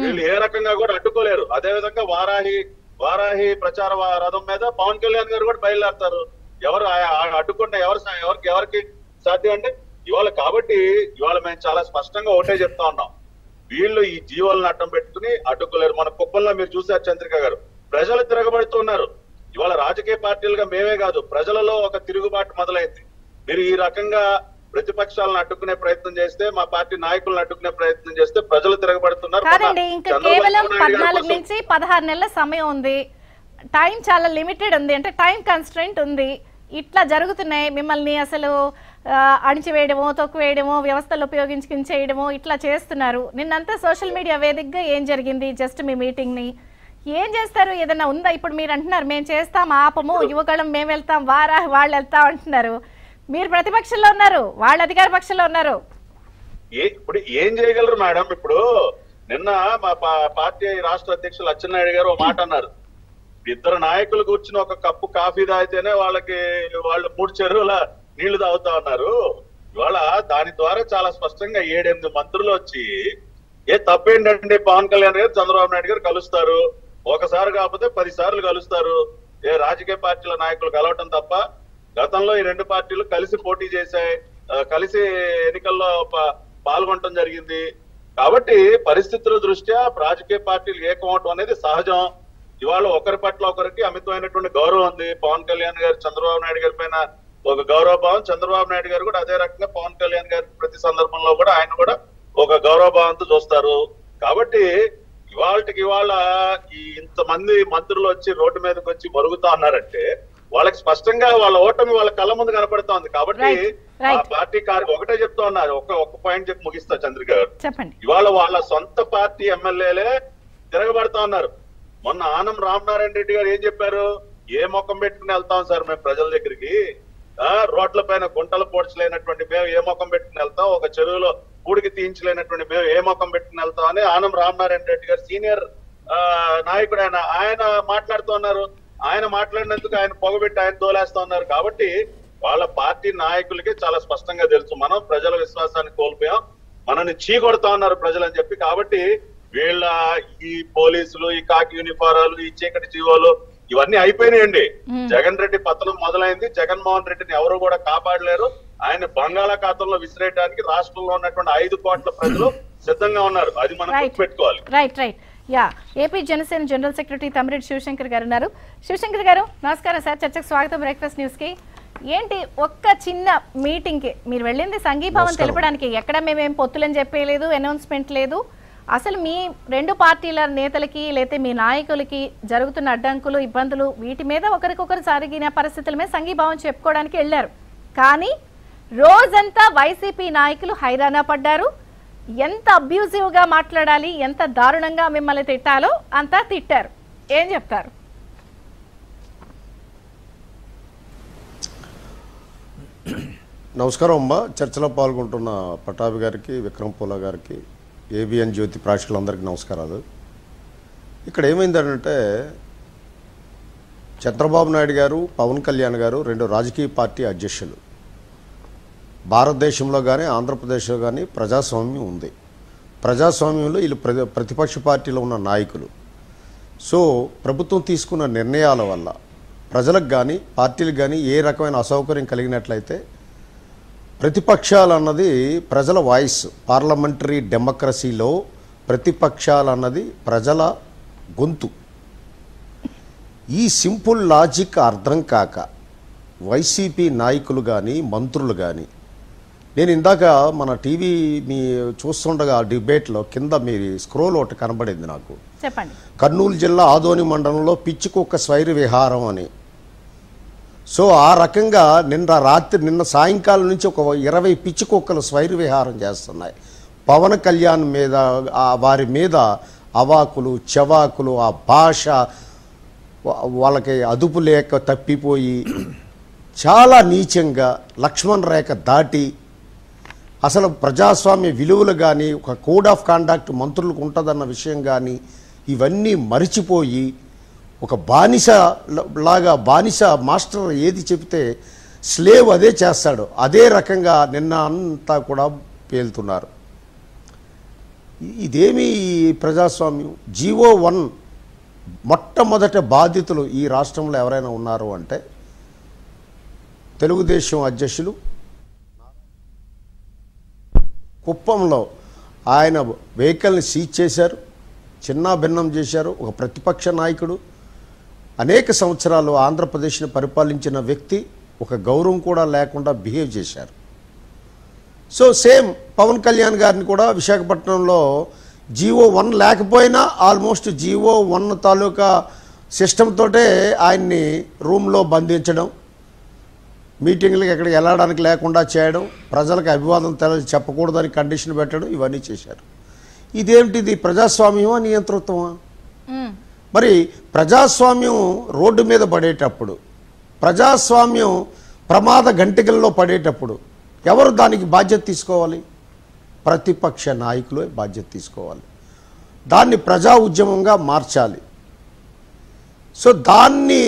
వీళ్ళు ఏ రకంగా కూడా అడ్డుకోలేరు. అదే విధంగా వారాహి వారాహి ప్రచార రథం మీద పవన్ కళ్యాణ్ గారు కూడా బయలుదేరతారు. ఎవరు అడ్డుకుంటే ఎవరు ఎవరికి ఎవరికి సాధ్యం అంటే ఇవాళ. కాబట్టి ఇవాళ మేము చాలా స్పష్టంగా ఒకటే చెప్తా ఉన్నాం, వీళ్ళు ఈ జీవాలను అడ్డం పెట్టుకుని అడ్డుకోలేరు. మన కుప్పంలో మీరు చూసారు చంద్రిక గారు, ప్రజలు తిరగబడుతున్నారు. ఇవాళ రాజకీయ పార్టీలుగా మేమే కాదు, ప్రజలలో ఒక తిరుగుబాటు మొదలైంది. మీరు ఈ రకంగా ప్రతిపక్షాలను అడ్డుకునే ప్రయత్నం చేస్తే, మా పార్టీ నాయకులను అడ్డుకునే ప్రయత్నం చేస్తే ప్రజలు తిరగబడుతున్నారు. ఇంకా కేవలం పద్నాలుగు నుంచి పదహారు నెలల సమయం ఉంది, టైం చాలా లిమిటెడ్ ఉంది, అంటే టైం కన్స్ట్రెంట్ ఉంది. ఇట్లా జరుగుతున్నాయి, మిమ్మల్ని అసలు అణిచివేయడమో తొక్కువేయడమో వ్యవస్థలు ఉపయోగించుకుని చేయడమో ఇట్లా చేస్తున్నారు. నిన్నంతా సోషల్ మీడియా వేదికగా ఏం జరిగింది? జస్ట్ మీ మీటింగ్ని ఏం చేస్తారు? ఏదైనా ఉందా? ఇప్పుడు మీరు అంటున్నారు మేము చేస్తాం ఆపము, యువగళం మేము వెళ్తాం, వారా వాళ్ళు వెళ్తాం అంటున్నారు. మీరు ప్రతిపక్షంలో ఉన్నారు, వాళ్ళు అధికార పక్షంలో ఉన్నారు, ఇప్పుడు ఏం చేయగలరు మేడం? ఇప్పుడు నిన్న మా పార్టీ రాష్ట్ర అధ్యక్షులు అచ్చెన్నాయుడు గారు ఒక మాట అన్నారు, ఇద్దరు నాయకులు కూర్చుని ఒక కప్పు కాఫీ తాగితేనే వాళ్ళకి వాళ్ళు మూడు చెరువుల నీళ్లు తాగుతా ఉన్నారు. ఇవాళ దాని ద్వారా చాలా స్పష్టంగా ఏడెనిమిది మంత్రులు వచ్చి ఏ తప్పేంటండి, పవన్ కళ్యాణ్ గారు చంద్రబాబు నాయుడు గారు కలుస్తారు, ఒకసారి కాకపోతే పది సార్లు కలుస్తారు. ఏ రాజకీయ పార్టీల నాయకులు కలవటం తప్ప, గతంలో ఈ రెండు పార్టీలు కలిసి పోటీ చేశాయి, కలిసి ఎన్నికల్లో పాల్గొనటం జరిగింది. కాబట్టి పరిస్థితుల దృష్ట్యా రాజకీయ పార్టీలు ఏకమవటం అనేది సహజం. ఇవాళ ఒకరి పట్ల ఒకరికి అమితమైనటువంటి గౌరవం ఉంది. పవన్ కళ్యాణ్ గారు చంద్రబాబు నాయుడు గారి పైన ఒక గౌరవభావం, చంద్రబాబు నాయుడు గారు కూడా అదే రకంగా పవన్ కళ్యాణ్ గారి ప్రతి సందర్భంలో కూడా ఆయన కూడా ఒక గౌరవభావంతో చూస్తారు. కాబట్టి ఇవాళకి ఇవాళ ఈ ఇంతమంది మంత్రులు వచ్చి రోడ్డు మీదకి వచ్చి మరుగుతా ఉన్నారంటే వాళ్ళకి స్పష్టంగా వాళ్ళ ఓటమి వాళ్ళ కళ్ళ ముందు కనపడతా ఉంది. కాబట్టి ఆ పార్టీ కార్య ఒకటే చెప్తా ఉన్నారు, ఒక ఒక పాయింట్ చెప్పి ముగిస్తా చంద్రిక గారు. ఇవాళ వాళ్ళ సొంత పార్టీ ఎమ్మెల్యేలే తిరగబడతా ఉన్నారు. మొన్న ఆనం రామనారాయణ రెడ్డి గారు ఏం చెప్పారు? ఏ మొఖం పెట్టుకుని వెళ్తాం సార్ మేము ప్రజల దగ్గరికి, ఆ రోడ్ల పైన గుంటలు పోడ్చలేనటువంటి మేము ఏ మొఖం పెట్టుకుని వెళ్తాం, ఒక చెరువులో పూడికి తీయించలేనటువంటి మేము ఏ మొఖం పెట్టుకుని వెళ్తాం అని ఆనం రామనారాయణ రెడ్డి గారు సీనియర్ నాయకుడు ఆయన ఆయన మాట్లాడుతూ ఉన్నారు. ఆయన మాట్లాడినందుకు ఆయన పొగబెట్టి ఆయన తోలేస్తా ఉన్నారు. కాబట్టి వాళ్ళ పార్టీ నాయకులకి చాలా స్పష్టంగా తెలుసు, మనం ప్రజల విశ్వాసాన్ని కోల్పోయాం, మనల్ని చీకొడతా ఉన్నారు ప్రజలని చెప్పి. కాబట్టి వీళ్ళ ఈ పోలీసులు, ఈ కాకి యూనిఫారాలు, ఈ చీకటి జీవోలు ఇవన్నీ అయిపోయినాయండి. జగన్ రెడ్డి పతనం మొదలైంది. జగన్మోహన్ రెడ్డిని ఎవరు కూడా కాపాడలేరు. ఆయన బంగాళాఖాతంలో విసిరేయడానికి రాష్ట్రంలో ఉన్నటువంటి ఐదు కోట్ల ప్రజలు సిద్ధంగా ఉన్నారు. అది మనం గుర్తుపెట్టుకోవాలి. Right right yeah AP Janasena general secretary Tamireddy Sivasankar garu ఉన్నారు. శివశంకర్ గారు నమస్కారం సార్, చర్చకు స్వాగతం బ్రేక్ఫాస్ట్ న్యూస్ కి. ఏంటి ఒక్క చిన్న మీటింగ్ కి మీరు వెళ్ళింది సంఘీభావం తెలపడానికి, ఎక్కడ మేమేం పొత్తులని చెప్పేయలేదు, అనౌన్స్మెంట్ లేదు. అసలు మీ రెండు పార్టీల నేతలకి లేకపోతే మీ నాయకులకి జరుగుతున్న అడ్డంకులు, ఇబ్బందులు, వీటి మీద ఒకరికొకరు జరిగిన పరిస్థితుల మీద సంఘీభావం చెప్పుకోవడానికి వెళ్ళారు. కానీ రోజంతా వైసీపీ నాయకులు హైరానా పడ్డారు. ఎంత అబ్యూజివ్గా మాట్లాడాలి, ఎంత దారుణంగా మిమ్మల్ని తిట్టాలో అంతా తిట్టారు. ఏం చెప్తారు? నమస్కారం అమ్మ. చర్చలో పాల్గొంటున్న పట్టాభి గారికి, విక్రమ్ పూల గారికి, ఏబిఎన్ జ్యోతి ప్రేక్షకులందరికీ నమస్కారాలు. ఇక్కడ ఏమైందంటే చంద్రబాబు నాయుడు గారు, పవన్ కళ్యాణ్ గారు రెండు రాజకీయ పార్టీ అధ్యక్షులు. భారతదేశంలో కానీ ఆంధ్రప్రదేశ్లో కానీ ప్రజాస్వామ్యం ఉంది. ప్రజాస్వామ్యంలో వీళ్ళు ప్ర ప్రతిపక్ష పార్టీలో ఉన్న నాయకులు. సో ప్రభుత్వం తీసుకున్న నిర్ణయాల వల్ల ప్రజలకు కానీ పార్టీలకు కానీ ఏ రకమైన అసౌకర్యం కలిగినట్లయితే ప్రతిపక్షాలన్నది ప్రజల వాయిస్, పార్లమెంటరీ డెమోక్రసీలో ప్రతిపక్షాలన్నది ప్రజల గొంతు. ఈ సింపుల్ లాజిక్ అర్థం కాక వైసీపీ నాయకులు కానీ మంత్రులు కానీ, నేను ఇందాక మన టీవీ మీ చూస్తుండగా డిబేట్లో కింద మీరు స్క్రోల్ ఒకటి కనబడింది నాకు, చెప్పండి. కర్నూలు జిల్లా ఆదోని మండలంలో పిచ్చికొక్క స్వైర విహారం అని. సో ఆ రకంగా నిన్న రాత్రి నిన్న సాయంకాలం నుంచి ఒక ఇరవై పిచ్చికొక్కలు స్వైర విహారం చేస్తున్నాయి. పవన్ కళ్యాణ్ మీద వారి మీద అవాకులు చవాకులు, ఆ భాష వాళ్ళకి అదుపు లేక తప్పిపోయి చాలా నీచంగా లక్ష్మణ్ రేఖ దాటి అసలు ప్రజాస్వామ్య విలువలు కానీ ఒక కోడ్ ఆఫ్ కాండక్ట్ మంత్రులకు ఉంటుందన్న విషయం కానీ ఇవన్నీ మరిచిపోయి ఒక బానిస లాగా, బానిస మాస్టర్ ఏది చెబితే స్లేవ్ అదే చేస్తాడు, అదే రకంగా నిన్న అంతా కూడా పేలుతున్నారు. ఇదేమి ప్రజాస్వామ్యం? జీవో వన్ మొట్టమొదటి బాధితులు ఈ రాష్ట్రంలో ఎవరైనా ఉన్నారు అంటే తెలుగుదేశం అధ్యక్షులు కుప్పంలో ఆయన వెహికల్ని సీజ్ చేశారు, చిన్నా భిన్నం చేశారు. ఒక ప్రతిపక్ష నాయకుడు, అనేక సంవత్సరాలు ఆంధ్రప్రదేశ్ని పరిపాలించిన వ్యక్తి, ఒక గౌరవం కూడా లేకుండా బిహేవ్ చేశారు. సో సేమ్ పవన్ కళ్యాణ్ గారిని కూడా విశాఖపట్నంలో జీవో వన్ లేకపోయినా ఆల్మోస్ట్ జీవో వన్ తాలూకా సిస్టమ్తోటే ఆయన్ని రూమ్లో బంధించడం, మీటింగ్లకు ఎక్కడికి వెళ్ళడానికి లేకుండా చేయడం, ప్రజలకు అభివాదం తెలసి చెప్పకూడదని కండిషన్ పెట్టడం, ఇవన్నీ చేశారు. ఇదేమిటిది? ప్రజాస్వామ్యమా నియంతృత్వమా? మరి ప్రజాస్వామ్యం రోడ్డు మీద పడేటప్పుడు, ప్రజాస్వామ్యం ప్రమాద గంటికల్లో పడేటప్పుడు ఎవరు దానికి బాధ్యత తీసుకోవాలి? ప్రతిపక్ష నాయకులే బాధ్యత తీసుకోవాలి. దాన్ని ప్రజా ఉద్యమంగా మార్చాలి. సో దాన్ని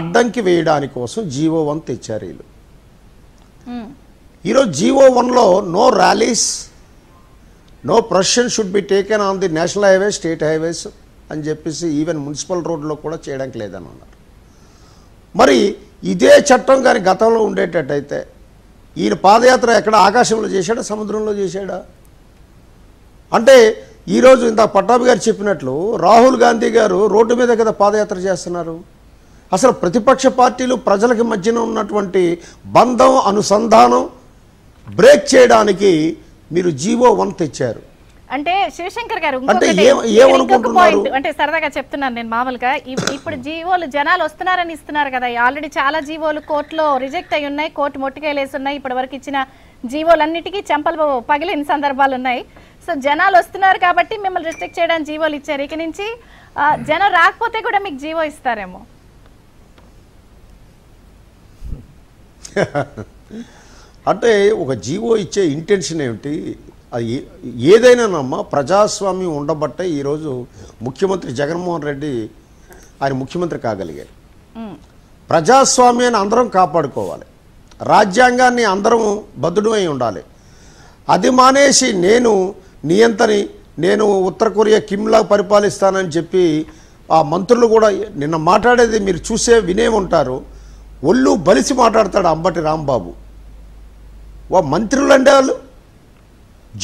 అడ్డంకి వేయడానికి కోసం జీవో వన్ తెచ్చారు వీళ్ళు. ఈరోజు జీవో వన్లో no rallies, no procession should be taken on the national highways, state highways అని చెప్పేసి ఈవెన్ మున్సిపల్ రోడ్లో కూడా చేయడానికి లేదని అన్నారు. మరి ఇదే చట్టం కానీ గతంలో ఉండేటట్టయితే ఈయన పాదయాత్ర ఎక్కడ ఆకాశంలో చేశాడా, సముద్రంలో చేశాడా? అంటే ఈరోజు ఇంత పట్టాభి గారు చెప్పినట్లు రాహుల్ గాంధీ గారు రోడ్డు మీద కదా పాదయాత్ర చేస్తున్నారు. అసలు ప్రతిపక్ష పార్టీలు ప్రజలకి మధ్యన ఉన్నటువంటి బంధం, అనుసంధానం బ్రేక్ చేయడానికి మీరు జీవో వన్ తెచ్చారు. అంటే శివశంకర్ గారు అంటే సరదాగా చెప్తున్నాను నేను, మామూలుగా ఇప్పుడు జీవోలు జనాలు వస్తున్నారని ఇస్తున్నారు కదా, ఆల్రెడీ చాలా జీవోలు కోర్టులో రిజెక్ట్ అయి ఉన్నాయి, కోర్టు మొట్టికాయలేసున్నాయి. ఇప్పటి వరకు ఇచ్చిన జీవోలన్నిటికీ చెంపలు పగిలిన సందర్భాలు ఉన్నాయి. సో జనాలు వస్తున్నారు కాబట్టి మిమ్మల్ని రిస్ట్రిక్ట్ చేయడానికి జీవోలు ఇచ్చారు. ఇక నుంచి జనం రాకపోతే కూడా మీకు జీవో ఇస్తారేమో. అంటే ఒక జీవో ఇచ్చే ఇంటెన్షన్ ఏమిటి? అది ఏదైనానమ్మా ప్రజాస్వామ్యం ఉండబట్టే ఈరోజు ముఖ్యమంత్రి జగన్మోహన్ రెడ్డి ఆయన ముఖ్యమంత్రి కాగలిగారు. ప్రజాస్వామ్యాన్ని అందరం కాపాడుకోవాలి, రాజ్యాంగాన్ని అందరం బద్దుడమై ఉండాలి. అది మానేసి నేను నియంతని, నేను ఉత్తర కొరియా కిమ్లా పరిపాలిస్తానని చెప్పి ఆ మంత్రులు కూడా నిన్న మాట్లాడేది మీరు చూసే వినే ఉంటారు. ఒళ్ళు బలిసి మాట్లాడతాడు అంబటి రాంబాబు. ఓ మంత్రులు అంటే వాళ్ళు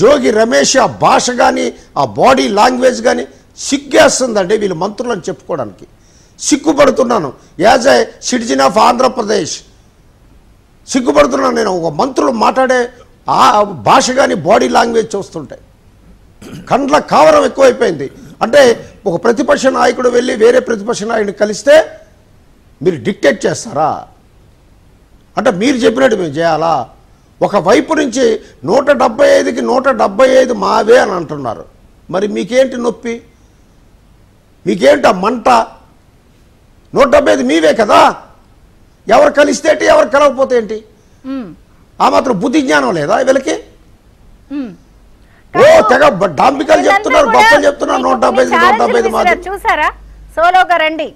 జోగి రమేష్ ఆ భాష కానీ ఆ బాడీ లాంగ్వేజ్ కానీ సిగ్గేస్తుందండి వీళ్ళు మంత్రులను చెప్పుకోవడానికి. సిగ్గుపడుతున్నాను as a citizen of Andhra Pradesh, సిగ్గుపడుతున్నాను నేను. ఒక మంత్రులు మాట్లాడే భాష కానీ బాడీ లాంగ్వేజ్ చూస్తుంటాయి, కండ్ల కావరం ఎక్కువైపోయింది. అంటే ఒక ప్రతిపక్ష నాయకుడు వెళ్ళి వేరే ప్రతిపక్ష నాయకుడిని కలిస్తే మీరు డిక్టేట్ చేస్తారా? అంటే మీరు చెప్పినట్టు మేము చేయాలా? ఒకవైపు నుంచి నూట డెబ్బై ఐదుకి నూట డెబ్బై ఐదు మావే అని అంటున్నారు. మరి మీకేంటి నొప్పి? మీకేంట మంట? నూట డెబ్బై ఐదు మీవే కదా, ఎవరు కలిస్తే ఏంటి, ఎవరు కలవకపోతే ఏంటి? ఆ మాత్రం బుద్ధి జ్ఞానం లేదా వీళ్ళకి? ఓ తెగ డాంబికలు చెప్తున్నారు, గొప్పలు చెప్తున్నారు. నూట డెబ్బై ఐదు నూట డెబ్బై ఐదు మాత్రం చూసారా? సోలోగా రండి,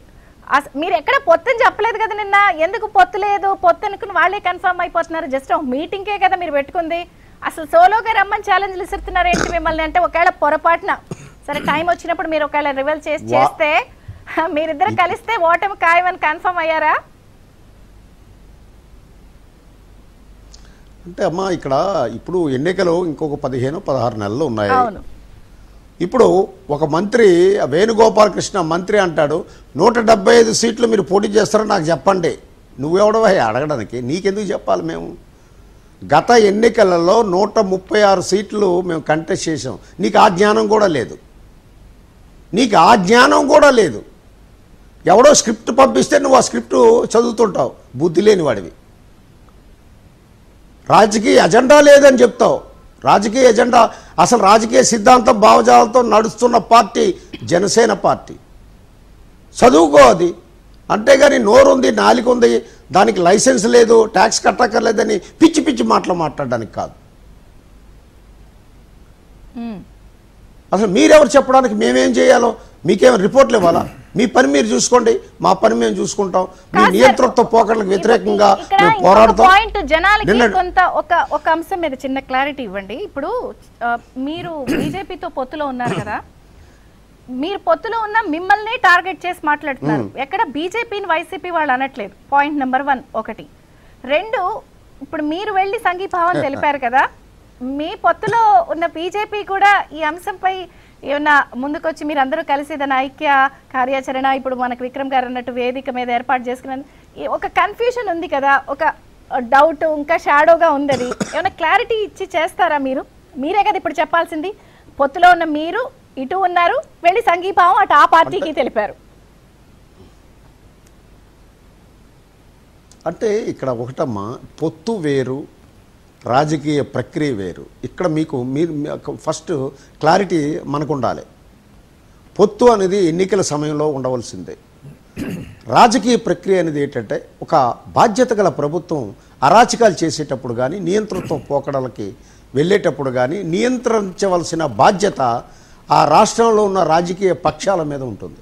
మీరు ఎక్కడ పొత్తుని చెప్పలేదు కదా నిన్న. ఎందుకు పొత్తు లేదు, పొత్తు అనుకుని వాళ్ళే కన్ఫర్మ్ అయిపోతున్నారు. జస్ట్ ఒక మీటింగ్కే కదా మీరు పెట్టుకుంది. అసలు సోలోగా రమ్మని ఛాలెంజ్లు ఇస్తున్నారు ఏంటి మిమ్మల్ని? అంటే ఒకవేళ పొరపాటున సరే టైం వచ్చినప్పుడు మీరు ఒకవేళ రివల్ చేసి చేస్తే మీరిద్దరు కలిస్తే ఓటమి ఖాయమని కన్ఫర్మ్ అయ్యారా? అంటే అమ్మ ఇక్కడ ఇప్పుడు ఎన్నికలు ఇంకొక పదిహేను పదహారు నెలలు ఉన్నాయి. ఇప్పుడు ఒక మంత్రి వేణుగోపాల కృష్ణ మంత్రి అంటాడు నూట డెబ్బై ఐదు సీట్లు మీరు పోటీ చేస్తారని నాకు చెప్పండి. నువ్వెవడవా అడగడానికి, నీకెందుకు చెప్పాలి? మేము గత ఎన్నికలలో నూట ముప్పై ఆరు సీట్లు మేము కంటెస్ట్ చేసాం. నీకు ఆ జ్ఞానం కూడా లేదు, నీకు ఆ జ్ఞానం కూడా లేదు. ఎవడో స్క్రిప్ట్ పంపిస్తే నువ్వు ఆ స్క్రిప్ట్ చదువుతుంటావు, బుద్ధి లేనివాడివి. రాజకీయ ఎజెండా లేదని చెప్తావు. రాజకీయ ఎజెండా అసలు రాజకీయ సిద్ధాంతం భావజాలంతో నడుస్తున్న పార్టీ జనసేన పార్టీ. చదువుకో అది, అంతేగాని నోరు ఉంది నాలుక ఉంది దానికి లైసెన్స్ లేదు ట్యాక్స్ కట్టక్కర్లేదని పిచ్చి పిచ్చి మాటలు మాట్లాడడానికి కాదు. అసలు మీరెవరు చెప్పడానికి? మేమేం చేయాలో? మీకేమైనా రిపోర్ట్లు ఇవ్వాలా? మీ పని మీరు చూసుకోండి, మా పని మేము చూసుకుంటాం. మీ నియంత్రణతో పోకడలకు వ్యతిరేకంగా ఒక అంశం మీద చిన్న క్లారిటీ ఇవ్వండి. ఇప్పుడు మీరు బీజేపీతో పొత్తులో ఉన్నారు కదా, మీరు పొత్తులో ఉన్న మిమ్మల్ని టార్గెట్ చేసి మాట్లాడుతున్నారు. ఎక్కడ బీజేపీని వైసీపీ వాళ్ళు అనట్లేదు. పాయింట్ నెంబర్ వన్ ఒకటి. రెండు, ఇప్పుడు మీరు వెళ్ళి సంఘీభావం తెలిపారు కదా, మీ పొత్తులో ఉన్న బీజేపీ కూడా ఈ అంశంపై ఏమన్నా ముందుకొచ్చి మీరు అందరూ కలిసి ఏదైనా ఐక్య కార్యాచరణ ఇప్పుడు మనకు విక్రమ్ గారు అన్నట్టు వేదిక మీద ఏర్పాటు చేసుకున్న ఒక కన్ఫ్యూషన్ ఉంది కదా, ఒక డౌట్ ఇంకా షాడోగా ఉంది, అది ఏమైనా క్లారిటీ ఇచ్చి చేస్తారా? మీరు మీరే కదా ఇప్పుడు చెప్పాల్సింది. పొత్తులో ఉన్న మీరు ఇటు ఉన్నారు, వెళ్ళి సంఘీభావం అటు ఆ పార్టీకి తెలిపారు. అంటే ఇక్కడ ఒకటమ్మా, పొత్తు వేరు, రాజకీయ ప్రక్రియ వేరు. ఇక్కడ మీకు మీరు ఫస్ట్ క్లారిటీ మనకు ఉండాలి. పొత్తు అనేది ఎన్నికల సమయంలో ఉండవలసిందే. రాజకీయ ప్రక్రియ అనేది ఏంటంటే ఒక బాధ్యత గల ప్రభుత్వం అరాచకాలు చేసేటప్పుడు కానీ నియంత్రణతో పోకడలకి వెళ్ళేటప్పుడు కానీ నియంత్రించవలసిన బాధ్యత ఆ రాష్ట్రంలో ఉన్న రాజకీయ పక్షాల మీద ఉంటుంది.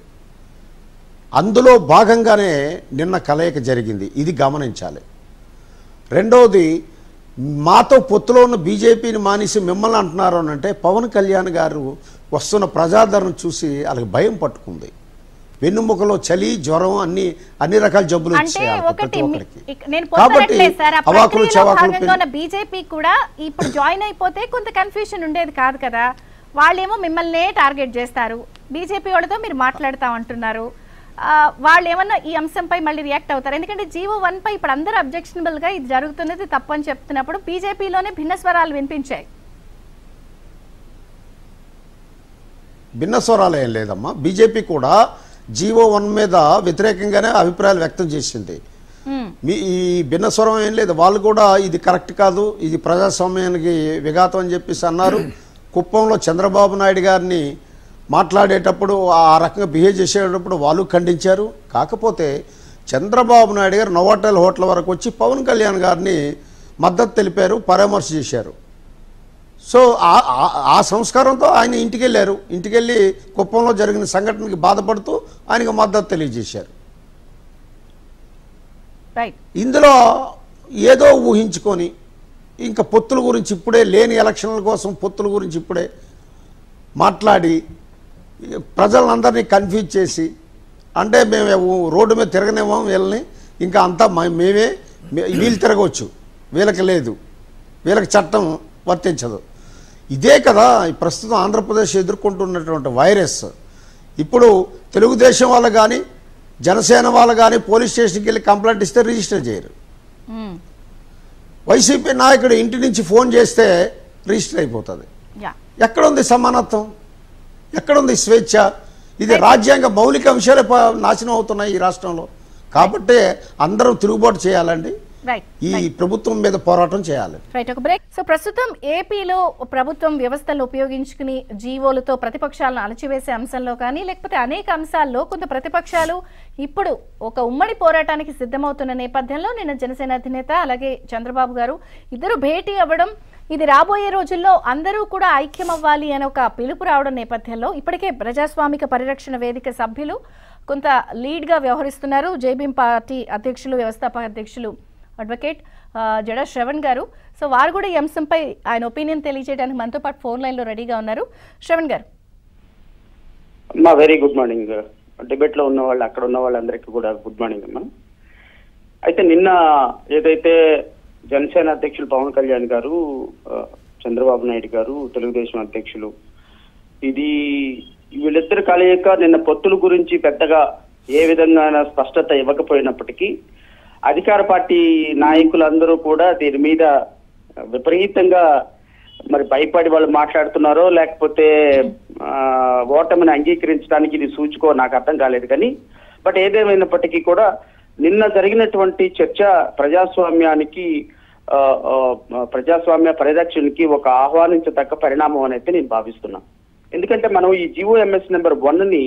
అందులో భాగంగానే నిన్న కలయిక జరిగింది, ఇది గమనించాలి. రెండవది, మాతో పొత్తులో ఉన్న బీజేపీని మానేసి మిమ్మల్ని అంటున్నారు అని అంటే పవన్ కళ్యాణ్ గారు వస్తున్న ప్రజాదరణ చూసి వాళ్ళకి భయం పట్టుకుంది. వెన్నుముకలో చలి జ్వరం అన్ని అన్ని రకాల జబ్బులు వచ్చాయి. బీజేపీ కూడా ఇప్పుడు జాయిన్ అయిపోతే కొంత కన్ఫ్యూషన్ ఉండేది కాదు కదా. వాళ్ళేమో మిమ్మల్నే టార్గెట్ చేస్తారు, బీజేపీ వాళ్ళతో మీరు మాట్లాడతాం అంటున్నారు. వాళ్ళు ఏమన్నా ఈ అంశంపై మళ్ళీ రియాక్ట్ అవుతారు, ఎందుకంటే జీవో వన్ పై ఇప్పుడు అందరూ అబ్జెక్షనబుల్గా ఇది జరుగుతున్నది తప్పని చెప్తున్నప్పుడు బీజేపీలోనే భిన్న స్వరాలు వినిపించాయి. భిన్న స్వరాలు ఏం లేదమ్మా, బీజేపీ కూడా జీవో వన్ మీద వ్యతిరేకంగానే అభిప్రాయాలు వ్యక్తం చేసింది. మీ ఈ భిన్న స్వరం ఏం లేదు. వాళ్ళు కూడా ఇది కరెక్ట్ కాదు, ఇది ప్రజాస్వామ్యానికి విఘాతం అని చెప్పేసి అన్నారు. కుప్పంలో చంద్రబాబు నాయుడు గారిని మాట్లాడేటప్పుడు ఆ రకంగా బిహేవ్ చేసేటప్పుడు వాళ్ళు ఖండించారు. కాకపోతే చంద్రబాబు నాయుడు గారు నోవాటెల్ హోటల్ వరకు వచ్చి పవన్ కళ్యాణ్ గారిని మద్దతు తెలిపారు, పరామర్శ చేశారు. సో ఆ సంస్కారంతో ఆయన ఇంటికి వెళ్ళారు. ఇంటికి వెళ్ళి కుప్పంలో జరిగిన సంఘటనకి బాధపడుతూ ఆయనకు మద్దతు తెలియజేశారు. ఇందులో ఏదో ఊహించుకొని ఇంకా పొత్తుల గురించి ఇప్పుడే, లేని ఎలక్షన్ల కోసం పొత్తుల గురించి ఇప్పుడే మాట్లాడి ప్రజలందరినీ కన్ఫ్యూజ్ చేసి, అంటే మేము రోడ్డు మీద తిరగనేమో వీళ్ళని, ఇంకా అంతా మేమే, వీళ్ళు తిరగవచ్చు, వీళ్ళకి లేదు, వీళ్ళకి చట్టం వర్తించదు. ఇదే కదా ప్రస్తుతం ఆంధ్రప్రదేశ్ ఎదుర్కొంటున్నటువంటి వైరస్. ఇప్పుడు తెలుగుదేశం వాళ్ళు కానీ జనసేన వాళ్ళు కానీ పోలీస్ స్టేషన్కి వెళ్ళి కంప్లైంట్ ఇస్తే రిజిస్టర్ చేయరు. వైసీపీ నాయకుడు ఇంటి నుంచి ఫోన్ చేస్తే రిజిస్టర్ అయిపోతుంది. ఎక్కడుంది సమానత్వం? ఎక్కడుంది స్వేచ్ఛ? ఇది రాజ్యాంగ మౌలిక అంశాలే నాశనం అవుతున్నాయి ఈ రాష్ట్రంలో. కాబట్టి అందరూ తిరుగుబాటు చేయాలండి, ఈ ప్రభుత్వం మీద పోరాటం చేయాలి. రైట్, ఒక బ్రేక్. సో ప్రస్తుతం ఏపీలో ప్రభుత్వం వ్యవస్థలు ఉపయోగించుకుని జీవోలతో ప్రతిపక్షాలను అలచివేసే అంశంలో కానీ లేకపోతే అనేక అంశాల్లో కొంత ప్రతిపక్షాలు ఇప్పుడు ఒక ఉమ్మడి పోరాటానికి సిద్ధమవుతున్న నేపథ్యంలో నిన్న జనసేన అధినేత అలాగే చంద్రబాబు గారు ఇద్దరు భేటీ అవ్వడం, ఇది రాబోయే రోజుల్లో అందరూ కూడా ఐక్యం అవ్వాలి అనే ఒక పిలుపు రావడం నేపథ్యంలో ఇప్పటికే ప్రజాస్వామిక పరిరక్షణ వేదిక సభ్యులు కొంత లీడ్గా వ్యవహరిస్తున్నారు. జేబీఎం పార్టీ అధ్యక్షులు వ్యవస్థాపక అధ్యక్షులు అడ్వకేట్ జడ శ్రవణ్ గారు. సో వారు కూడా ఈ అంశంపై ఆయన ఒపీనియన్ తెలియజేయడానికి మనతో పాటు ఫోన్ లైన్లో రెడీగా ఉన్నారు. శ్రవణ్ గారు, అమ్మా వెరీ గుడ్ మార్నింగ్. డిబేట్లో ఉన్న వాళ్ళు, అక్కడ ఉన్న వాళ్ళందరికీ కూడా గుడ్ మార్నింగ్ అమ్మా. అయితే నిన్న ఏదైతే జనసేన అధ్యక్షులు పవన్ కళ్యాణ్ గారు, చంద్రబాబు నాయుడు గారు తెలుగుదేశం అధ్యక్షులు, ఇది వీళ్ళిద్దరు కలయిక నిన్న పొత్తుల గురించి పెద్దగా ఏ విధంగా స్పష్టత ఇవ్వకపోయినప్పటికీ అధికార పార్టీ నాయకులందరూ కూడా దీని మీద విపరీతంగా మరి భయపడి వాళ్ళు మాట్లాడుతున్నారో లేకపోతే ఓటమిని అంగీకరించడానికి ఇది సూచికో నాకు అర్థం కాలేదు. కానీ బట్ ఏదేమైనప్పటికీ కూడా నిన్న జరిగినటువంటి చర్చ ప్రజాస్వామ్యానికి ప్రజాస్వామ్య పరిరక్షణకి ఒక ఆహ్వానించదగ్గ పరిణామం అని అయితే నేను భావిస్తున్నాను. ఎందుకంటే మనం ఈ జిఓఎంఎస్ నెంబర్ వన్ ని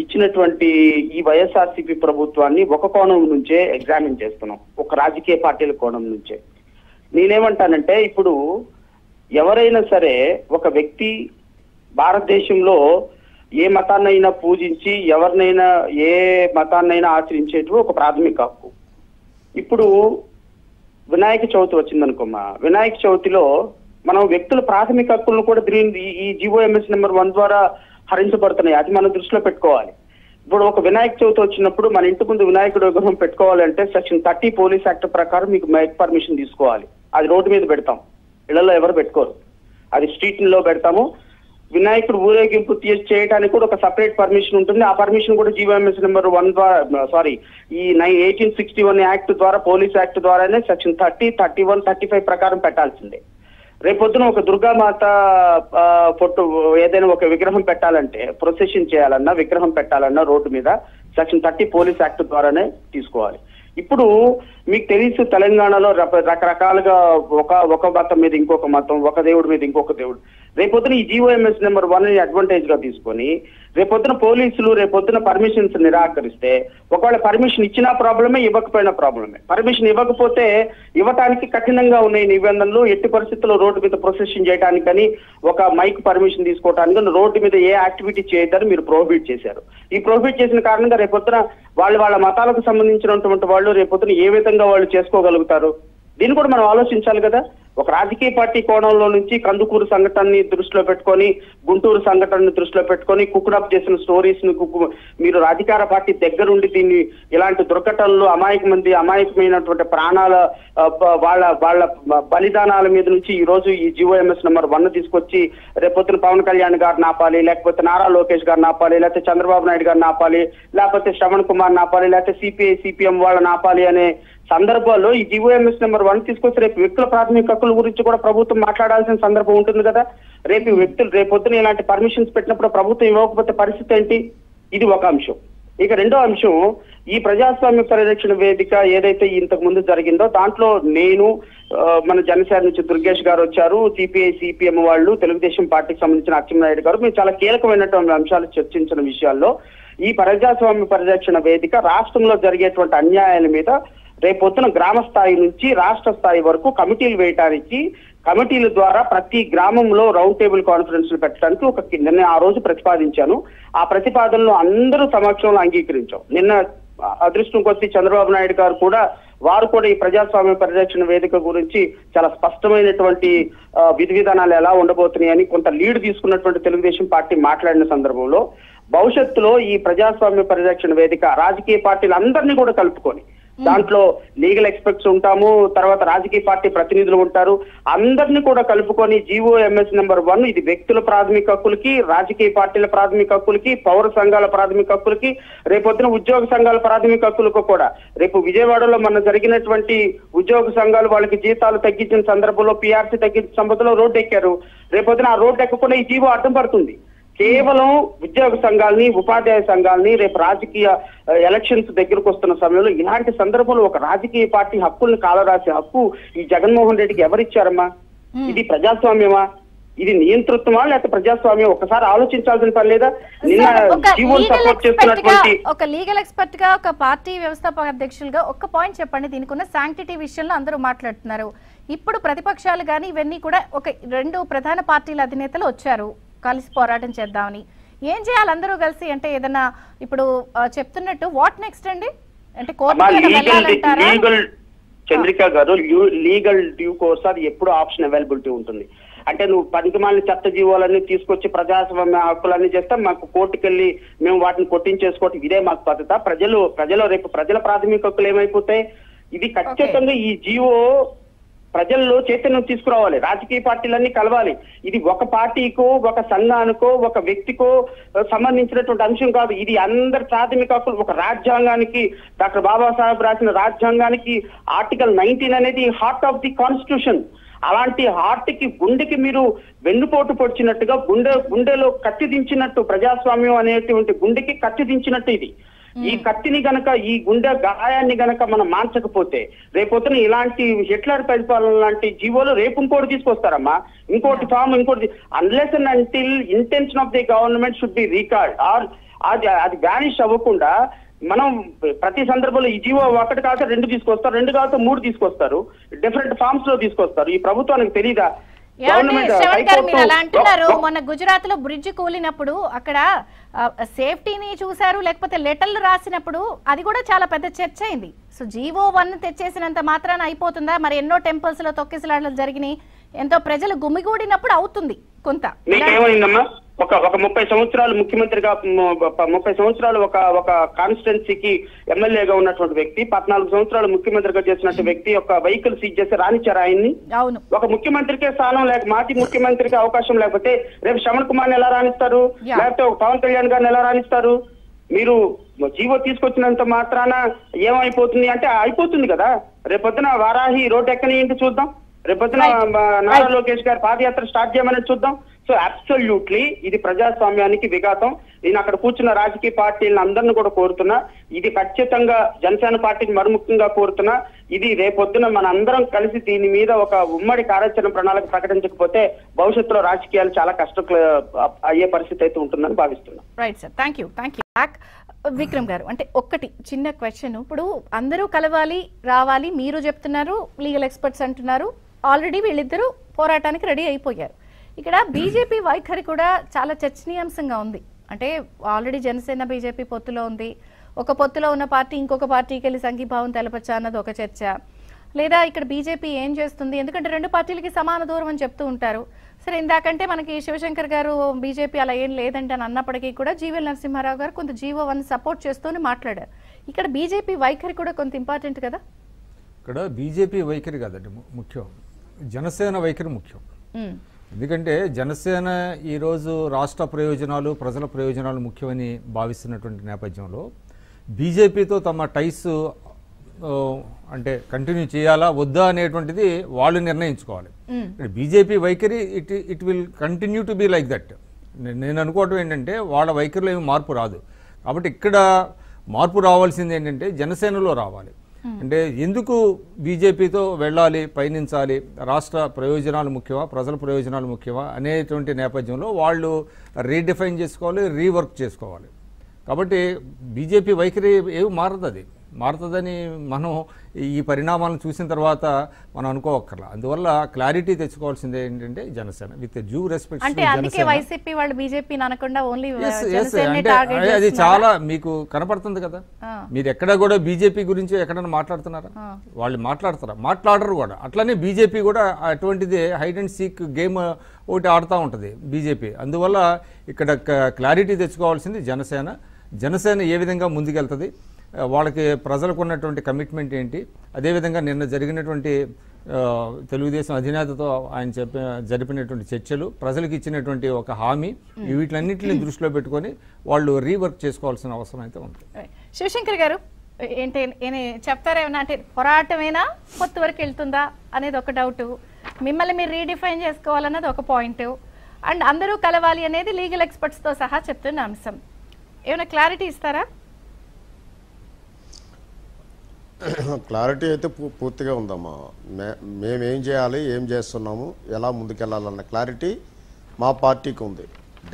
ఇచ్చినటువంటి ఈ వైఎస్ఆర్సీపీ ప్రభుత్వాన్ని ఒక కోణం నుంచే ఎగ్జామిన్ చేస్తున్నాం, ఒక రాజకీయ పార్టీల కోణం నుంచే. నేనేమంటానంటే ఇప్పుడు ఎవరైనా సరే ఒక వ్యక్తి భారతదేశంలో ఏ మతాన్నైనా పూజించి ఎవరినైనా ఏ మతాన్నైనా ఆచరించేటివి ఒక ప్రాథమిక హక్కు. ఇప్పుడు వినాయక చవితి వచ్చిందనుకోమా, వినాయక చవితిలో మనం వ్యక్తుల ప్రాథమిక హక్కులను కూడా దీని ఈ జిఓఎంఎస్ నెంబర్ వన్ ద్వారా హరించబడుతున్నాయి, అది మనం దృష్టిలో పెట్టుకోవాలి. ఇప్పుడు ఒక వినాయక చవితి వచ్చినప్పుడు మన ఇంటి ముందు వినాయకుడు విగ్రహం పెట్టుకోవాలంటే సెక్షన్ థర్టీ పోలీస్ యాక్ట్ ప్రకారం మీకు మేక్ పర్మిషన్ తీసుకోవాలి. అది రోడ్డు మీద పెడతాం, ఇళ్లలో ఎవరు పెట్టుకోరు, అది స్ట్రీట్లో పెడతాము. వినాయకుడు ఊరేగింపు చేయడానికి కూడా ఒక సపరేట్ పర్మిషన్ ఉంటుంది, ఆ పర్మిషన్ కూడా జీవోఎంఎస్ నెంబర్ వన్ ద్వారా సారీ ఈ nine eighteen sixty one act ద్వారా పోలీస్ యాక్ట్ ద్వారానే section thirty thirty one thirty five ప్రకారం పెట్టాల్సిందే. రేపొద్దున ఒక దుర్గామాత పొట్టు ఏదైనా ఒక విగ్రహం పెట్టాలంటే ప్రొసెషన్ చేయాలన్నా విగ్రహం పెట్టాలన్నా రోడ్డు మీద సెక్షన్ థర్టీ పోలీస్ యాక్ట్ ద్వారానే తీసుకోవాలి. ఇప్పుడు మీకు తెలుసు తెలంగాణలో రకరకాలుగా ఒక ఒక మతం మీద ఇంకొక మతం, ఒక దేవుడి మీద ఇంకొక దేవుడు. రేపొద్దున ఈ జిఓఎంఎస్ నెంబర్ వన్ ని అడ్వాంటేజ్ గా తీసుకొని రేపొద్దున పోలీసులు రేపొద్దున పర్మిషన్స్ నిరాకరిస్తే, ఒకవేళ పర్మిషన్ ఇచ్చినా ప్రాబ్లమే ఇవ్వకపోయినా ప్రాబ్లమే. పర్మిషన్ ఇవ్వకపోతే ఇవ్వటానికి కఠినంగా ఉన్నాయి నిబంధనలు, ఎట్టి పరిస్థితుల్లో రోడ్డు మీద ప్రొసెషన్ చేయడానికని ఒక మైక్ పర్మిషన్ తీసుకోవడానికి రోడ్డు మీద ఏ యాక్టివిటీ చేయొద్దని మీరు ప్రోహిబిట్ చేశారు. ఈ ప్రోహిబిట్ చేసిన కారణంగా రేపొద్దున వాళ్ళు వాళ్ళ మతాలకు సంబంధించినటువంటి వాళ్ళు రేపొద్దున ఏ విధంగా వాళ్ళు చేసుకోగలుగుతారు, దీన్ని కూడా మనం ఆలోచించాలి కదా. ఒక రాజకీయ పార్టీ కోణంలో నుంచి కందుకూరు సంఘటనని దృష్టిలో పెట్టుకొని, గుంటూరు సంఘటనని దృష్టిలో పెట్టుకొని కుక్డప్ చేసిన స్టోరీస్ ని మీరు అధికార పార్టీ దగ్గరుండి దీన్ని ఇలాంటి దుర్ఘటనలు అమాయక మంది అమాయకమైనటువంటి ప్రాణాల వాళ్ళ వాళ్ళ బలిదానాల మీద నుంచి ఈ రోజు ఈ జిఓఎంఎస్ నెంబర్ వన్ తీసుకొచ్చి రేపొద్దున పవన్ కళ్యాణ్ గారు నాపాలి, లేకపోతే నారా లోకేష్ గారు నాపాలి, లేకపోతే చంద్రబాబు నాయుడు గారు నాపాలి, లేకపోతే శ్రవణ్ కుమార్ నాపాలి, లేకపోతే సిపిఐ సిపిఎం వాళ్ళు నాపాలి అనే సందర్భాల్లో ఈ జిఓఎంఎస్ నెంబర్ వన్ తీసుకొచ్చి రేపు వ్యక్తుల ప్రాథమిక హక్కుల గురించి కూడా ప్రభుత్వం మాట్లాడాల్సిన సందర్భం ఉంటుంది కదా. రేపు వ్యక్తులు రేపొద్దున ఇలాంటి పర్మిషన్స్ పెట్టినప్పుడు ప్రభుత్వం ఇవ్వకపోతే పరిస్థితి ఏంటి, ఇది ఒక అంశం. ఇక రెండో అంశం, ఈ ప్రజాస్వామ్య పరిరక్షణ వేదిక ఏదైతే ఇంతకు ముందు జరిగిందో దాంట్లో నేను మన జనసేన నుంచి దుర్గేష్ గారు వచ్చారు, సిపిఐ సిపిఎం వాళ్ళు, తెలుగుదేశం పార్టీకి సంబంధించిన అచ్చెన్నాయుడు గారు, మేము చాలా కీలకమైనటువంటి అంశాలు చర్చించిన విషయాల్లో ఈ ప్రజాస్వామ్య పరిరక్షణ వేదిక రాష్ట్రంలో జరిగేటువంటి అన్యాయాల మీద రేపొద్దున గ్రామ స్థాయి నుంచి రాష్ట్ర స్థాయి వరకు కమిటీలు వేయటానికి, కమిటీల ద్వారా ప్రతి గ్రామంలో రౌండ్ టేబుల్ కాన్ఫరెన్స్లు పెట్టడానికి ఒక నిన్న ఆ రోజు ప్రతిపాదించాను. ఆ ప్రతిపాదనలు అందరూ సమక్షంలో అంగీకరించాం. నిన్న అదృష్టం కొద్ది చంద్రబాబు నాయుడు గారు కూడా వారు కూడా ఈ ప్రజాస్వామ్య పరిరక్షణ వేదిక గురించి చాలా స్పష్టమైనటువంటి విధి విధానాలు ఎలా ఉండబోతున్నాయని కొంత లీడ్ తీసుకున్నటువంటి తెలుగుదేశం పార్టీ మాట్లాడిన సందర్భంలో భవిష్యత్తులో ఈ ప్రజాస్వామ్య పరిరక్షణ వేదిక రాజకీయ పార్టీలందరినీ కూడా కలుపుకొని దాంట్లో లీగల్ ఎక్స్పర్ట్స్ ఉంటాము, తర్వాత రాజకీయ పార్టీ ప్రతినిధులు ఉంటారు, అందరినీ కూడా కలుపుకొని జిఓఎంఎస్ నెంబర్ వన్ ఇది వ్యక్తుల ప్రాథమిక హక్కులకి, రాజకీయ పార్టీల ప్రాథమిక హక్కులకి, పౌర సంఘాల ప్రాథమిక హక్కులకి, రేపొద్దున ఉద్యోగ సంఘాల ప్రాథమిక హక్కులకు కూడా. రేపు విజయవాడలో మన జరిగినటువంటి ఉద్యోగ సంఘాలు వాళ్ళకి జీతాలు తగ్గించిన సందర్భంలో పిఆర్సీ తగ్గించిన సందర్భంలో రోడ్డు ఎక్కారు. రేపొద్దున ఆ రోడ్డు ఎక్కకుండా ఈ జీవో అడ్డం పడుతుంది. కేవలం ఉద్యోగ సంఘాలని, ఉపాధ్యాయ సంఘాలని రేపు రాజకీయ ఎలక్షన్స్ దగ్గరకు వస్తున్న సమయంలో ఇలాంటి సందర్భంలో ఒక రాజకీయ పార్టీ హక్కుల్ని కాలరాసే హక్కు ఈ జగన్మోహన్ రెడ్డికి ఎవరిచ్చారమ్మా? ఇది ప్రజాస్వామ్యమా? ఇది నియంతృత్వమా లేకపోతే ప్రజాస్వామ్యం? ఒకసారి ఆలోచించాల్సిన పని లేదా? నిన్న జీవోని సపోర్ట్ చేస్తున్నటువంటి ఒక లీగల్ ఎక్స్పర్ట్ గా, ఒక పార్టీ వ్యవస్థాపక అధ్యక్షులుగా ఒక్క పాయింట్ చెప్పండి, దీనికి ఉన్న శాంక్టిటీ విషయంలో అందరూ మాట్లాడుతున్నారు. ఇప్పుడు ప్రతిపక్షాలు కానీ ఇవన్నీ కూడా ఒక రెండు ప్రధాన పార్టీల అధినేతలు వచ్చారు కలిసి పోరాటం చేద్దామని. ఏం చేయాలి అందరూ కలిసి అంటే ఏదన్నా ఇప్పుడు చెప్తున్నట్టు వాట్ నెక్స్ట్ అండి అంటే కోర్టు చంద్రిక గారు లీగల్ డ్యూ కోర్స్ అది ఎప్పుడు ఆప్షన్ అవైలబిలిటీ ఉంటుంది. అంటే నువ్వు పనికిమాలిన చెత్త జీవాలన్నీ తీసుకొచ్చి ప్రజాస్వామ్య హక్కులన్నీ చేస్తే మాకు కోర్టుకెళ్ళి మేము వాటిని కొట్టించేసుకోవటం ఇదే మాకు పద్ధత? ప్రజలు ప్రజలు రేపు ప్రజల ప్రాథమిక హక్కులు ఏమైపోతాయి? ఇది ఖచ్చితంగా ఈ జియో ప్రజల్లో చైతన్యం తీసుకురావాలి, రాజకీయ పార్టీలన్నీ కలవాలి. ఇది ఒక పార్టీకో ఒక సంఘానికో ఒక వ్యక్తికో సంబంధించినటువంటి అంశం కాదు. ఇది అందరి ప్రాథమిక హక్కులు. ఒక రాజ్యాంగానికి, డాక్టర్ బాబాసాహెబ్ రాసిన రాజ్యాంగానికి ఆర్టికల్ నైన్టీన్ అనేది హార్ట్ ఆఫ్ ది కాన్స్టిట్యూషన్. అలాంటి హార్ట్ కి, గుండెకి మీరు వెన్నుపోటు పొడిచినట్టుగా, గుండె గుండెలో కత్తి దించినట్టు, ప్రజాస్వామ్యం అనేటువంటి గుండెకి కత్తి దించినట్టు ఇది. ఈ కత్తిని గనక, ఈ గుండె గాయాన్ని గనక మనం మార్చకపోతే రేపొద్దున ఇలాంటి హిట్లర్ పరిపాలన లాంటి జీవోలు రేపు ఇంకోటి తీసుకొస్తారమ్మా, ఇంకోటి ఫామ్, ఇంకోటి. Unless and until intention of the government should be recalled or అది అది వ్యానిష్ అవ్వకుండా మనం ప్రతి సందర్భంలో ఈ జీవో ఒకటి కాక రెండు తీసుకొస్తారు, రెండు కాక మూడు తీసుకొస్తారు, డిఫరెంట్ ఫామ్స్ లో తీసుకొస్తారు. ఈ ప్రభుత్వానికి తెలీదా? అలా అంటున్నారు. మొన్న గుజరాత్ లో బ్రిడ్జ్ కూలినప్పుడు అక్కడ సేఫ్టీని చూసారు, లేకపోతే లెటర్లు రాసినప్పుడు అది కూడా చాలా పెద్ద చర్చ అయింది. సో జీవో వన్ తెచ్చేసినంత మాత్రాన అయిపోతుందా? మరి ఎన్నో టెంపుల్స్ లో తొక్కిసలాటలు జరిగినాయి, ఎంతో ప్రజలు గుమిగూడినప్పుడు అవుతుంది కొంత. మీకేమైందమ్మా? ఒక ఒక ముప్పై సంవత్సరాలు ముఖ్యమంత్రిగా, ముప్పై సంవత్సరాలు ఒక ఒక కాన్స్టిట్యున్సీకి ఎమ్మెల్యేగా ఉన్నటువంటి వ్యక్తి, పద్నాలుగు సంవత్సరాలు ముఖ్యమంత్రిగా చేసినటువంటి వ్యక్తి ఒక వెహికల్ సీజ్ చేసి రానిచ్చారు ఆయన్ని. ఒక ముఖ్యమంత్రికే స్థానం లేక, మాజీ ముఖ్యమంత్రికి అవకాశం లేకపోతే రేపు శ్రవణ్ కుమార్ని ఎలా రాణిస్తారు, లేకపోతే పవన్ కళ్యాణ్ గారిని ఎలా రాణిస్తారు? మీరు జీవో తీసుకొచ్చినంత మాత్రాన ఏమైపోతుంది అంటే అయిపోతుంది కదా. రేపొద్దున వారాహి రోడ్ ఎక్కనేంటి చూద్దాం, రేపొద్దున నారా లోకేష్ గారి పాదయాత్ర స్టార్ట్ చేయమని చూద్దాం. సో అబ్సల్యూట్లీ ఇది ప్రజాస్వామ్యానికి విఘాతం. నేను అక్కడ కూర్చున్న రాజకీయ పార్టీలను అందరినీ కూడా కోరుతున్నా, ఇది ఖచ్చితంగా జనసేన పార్టీని మరి ముఖ్యంగా కోరుతున్నా, ఇది రేపొద్దున మన అందరం కలిసి దీని మీద ఒక ఉమ్మడి కార్యాచరణ ప్రణాళిక ప్రకటించకపోతే భవిష్యత్తులో రాజకీయాలు చాలా కష్టం అయ్యే పరిస్థితి అయితే ఉంటుందని భావిస్తున్నాను. Right sir, thank you. Thank you Vikram garu. అంటే ఒక్కటి చిన్న క్వశ్చన్, ఇప్పుడు అందరూ కలవాలి రావాలి మీరు చెప్తున్నారు, లీగల్ ఎక్స్పర్ట్స్ అంటున్నారు, ఆల్రెడీ వీళ్ళిద్దరూ పోరాటానికి రెడీ అయిపోయారు. ఇక్కడ బీజేపీ వైఖరి కూడా చాలా చర్చనీయాంశంగా ఉంది. అంటే ఆల్రెడీ జనసేన బీజేపీ పొత్తులో ఉంది, ఒక పొత్తులో ఉన్న పార్టీ ఇంకొక పార్టీకి వెళ్ళి సంఘీభావం తెలపచ్చా అన్నది ఒక చర్చ, లేదా ఇక్కడ బీజేపీ ఏం చేస్తుంది? ఎందుకంటే రెండు పార్టీలకి సమాన దూరం అని చెప్తూ ఉంటారు. సరే, ఇందాకంటే మనకి శివశంకర్ గారు బీజేపీ అలా ఏం లేదంటే అని అన్నప్పటికీ కూడా జీవీఎల్ నరసింహారావు గారు కొంత జీవో వన్ సపోర్ట్ చేస్తూనే మాట్లాడారు. ఇక్కడ బీజేపీ వైఖరి కూడా కొంత ఇంపార్టెంట్ కదా. ఇక్కడ బీజేపీ వైఖరి కాదండి ముఖ్యం, జనసేన వైఖరి ముఖ్యం. ఎందుకంటే జనసేన ఈరోజు రాష్ట్ర ప్రయోజనాలు, ప్రజల ప్రయోజనాలు ముఖ్యమని భావిస్తున్నటువంటి నేపథ్యంలో బీజేపీతో తమ టైస్ అంటే కంటిన్యూ చేయాలా వద్దా అనేటువంటిది వాళ్ళు నిర్ణయించుకోవాలి. బీజేపీ వైఖరి it it will continue to be like that. నేను అనుకోవటం ఏంటంటే వాళ్ళ వైఖరిలో ఏమి మార్పు రాదు. కాబట్టి ఇక్కడ మార్పు రావాల్సింది ఏంటంటే జనసేనలో రావాలి. అంటే ఎందుకు బీజేపీతో వెళ్ళాలి, పయనించాలి, రాష్ట్ర ప్రయోజనాలు ముఖ్యమా ప్రజల ప్రయోజనాలు ముఖ్యమా అనేటువంటి నేపథ్యంలో వాళ్ళు రీడిఫైన్ చేసుకోవాలి, రీవర్క్ చేసుకోవాలి. కాబట్టి బీజేపీ వైఖరి ఏమి మారుతుంది మారుతుందని మనం ఈ పరిణామాలను చూసిన తర్వాత మనం అనుకోవక్కర్లా. అందువల్ల క్లారిటీ తెచ్చుకోవాల్సిందే ఏంటంటే జనసేన విత్ డ్యూ రెస్పెక్ట్. అది చాలా మీకు కనపడుతుంది కదా, మీరు ఎక్కడ కూడా బీజేపీ గురించి ఎక్కడన్నా మాట్లాడుతున్నారా? వాళ్ళు మాట్లాడతారా? మాట్లాడరు కూడా. అట్లనే బీజేపీ కూడా అటువంటిది హైడ్ అండ్ సీక్ గేమ్ ఒకటి ఆడుతూ ఉంటుంది బీజేపీ. అందువల్ల ఇక్కడ క్లారిటీ తెచ్చుకోవాల్సింది జనసేన. జనసేన ఏ విధంగా ముందుకెళ్తుంది, వాళ్ళకి ప్రజలకు ఉన్నటువంటి కమిట్మెంట్ ఏంటి, అదేవిధంగా నిన్న జరిగినటువంటి తెలుగుదేశం అధినేతతో ఆయన చెప్పిన జరిపినటువంటి చర్చలు, ప్రజలకు ఇచ్చినటువంటి ఒక హామీ, వీటిలన్నింటినీ దృష్టిలో పెట్టుకొని వాళ్ళు రీవర్క్ చేసుకోవాల్సిన అవసరం అయితే ఉంది. శివశంకర్ గారు ఏంటి చెప్తారేమన్నా అంటే పోరాటమైనా కొత్త వరకు వెళ్తుందా అనేది ఒక డౌట్, మిమ్మల్ని మీరు రీడిఫైన్ చేసుకోవాలన్నది ఒక పాయింట్, అండ్ అందరూ కలవాలి అనేది లీగల్ ఎక్స్పర్ట్స్తో సహా చెప్తున్న అంశం. ఏమైనా క్లారిటీ ఇస్తారా? క్లారిటీ అయితే పూర్తిగా ఉందమ్మా. మే మేమేం చేయాలి, ఏం చేస్తున్నాము, ఎలా ముందుకెళ్ళాలన్న క్లారిటీ మా పార్టీకి ఉంది.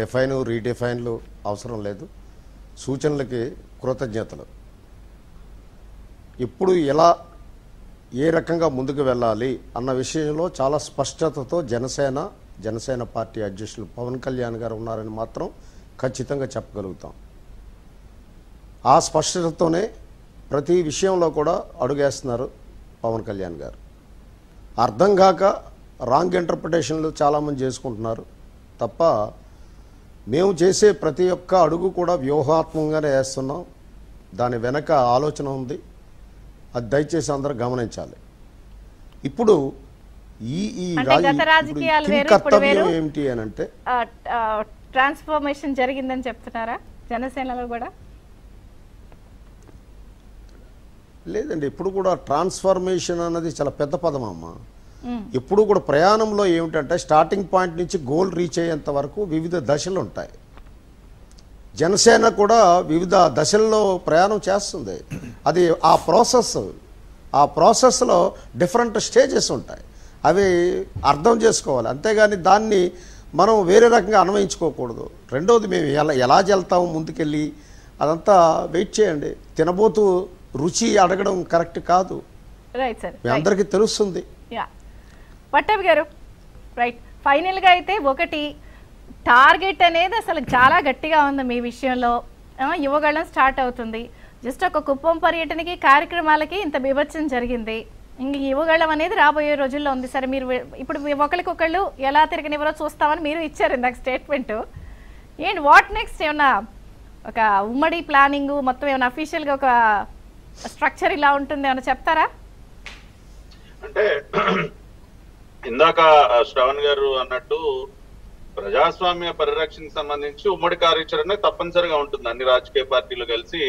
డిఫైన్ రీడిఫైన్లు అవసరం లేదు. సూచనలకి కృతజ్ఞతలు. ఇప్పుడు ఎలా ఏ రకంగా ముందుకు వెళ్ళాలి అన్న విషయంలో చాలా స్పష్టతతో జనసేన జనసేన పార్టీ అధ్యక్షులు పవన్ కళ్యాణ్ గారు ఉన్నారని మాత్రం ఖచ్చితంగా చెప్పగలుగుతాం. ఆ స్పష్టతతోనే ప్రతి విషయంలో కూడా అడుగేస్తున్నారు పవన్ కళ్యాణ్ గారు. అర్థం కాక రాంగ్ ఇంటర్ప్రిటేషన్లు చాలామంది చేసుకుంటున్నారు తప్ప మేము చేసే ప్రతి ఒక్క అడుగు కూడా వ్యూహాత్మకంగానే వేస్తున్నాం. దాని వెనక ఆలోచన ఉంది, అది దయచేసి అందరూ గమనించాలి. ఇప్పుడు ఈ ఈ రాజకీయాలు వేరు ఇప్పుడు వేరు ఏంటి అని అంటే ట్రాన్స్ఫర్మేషన్ జరిగిందని చెప్తున్నారా జనసేనలో కూడా? లేదండి, ఇప్పుడు కూడా ట్రాన్స్ఫర్మేషన్ అనేది చాలా పెద్ద పదం అమ్మ. ఎప్పుడు కూడా ప్రయాణంలో ఏమిటంటే స్టార్టింగ్ పాయింట్ నుంచి గోల్ రీచ్ అయ్యేంత వరకు వివిధ దశలు ఉంటాయి. జనసేన కూడా వివిధ దశల్లో ప్రయాణం చేస్తుంది. అది ఆ ప్రాసెస్ ఆ ప్రాసెస్లో డిఫరెంట్ స్టేజెస్ ఉంటాయి, అవి అర్థం చేసుకోవాలి. అంతేగాని దాన్ని మనం వేరే రకంగా అన్వయించుకోకూడదు. రెండవది మేము ఎలా ఎలా వెళ్తాము ముందుకెళ్ళి అదంతా వెయిట్ చేయండి. తినబోతూ రుచి అడగడం కరెక్ట్ కాదు, మీ అందరికీ తెలుస్తుంది. పట్టాభి గారు, రైట్, ఫైనల్గా అయితే ఒకటి టార్గెట్ అనేది అసలు చాలా గట్టిగా ఉంది మీ విషయంలో. యువగళం స్టార్ట్ అవుతుంది, జస్ట్ ఒక కుప్పం పర్యటనకి కార్యక్రమాలకి ఇంత బీభత్సం జరిగింది, ఇంక యువగళం అనేది రాబోయే రోజుల్లో ఉంది. సరే, మీరు ఇప్పుడు ఒకరికొకళ్ళు ఎలా తిరగనివ్వరో చూస్తామని మీరు ఇచ్చారు ఇందాక స్టేట్మెంటు. ఏంటి వాట్ నెక్స్ట్? ఏమన్నా ఒక ఉమ్మడి ప్లానింగ్ మొత్తం ఏమైనా అఫీషియల్గా ఒక స్ట్రక్చర్ ఇలా ఉంటుంది ఏమైనా చెప్తారా? అంటే ఇందాక శ్రవణ్ గారు అన్నట్టు ప్రజాస్వామ్య పరిరక్షణకు సంబంధించి ఉమ్మడి కార్యాచరణ తప్పనిసరిగా ఉంటుంది. అన్ని రాజకీయ పార్టీలు కలిసి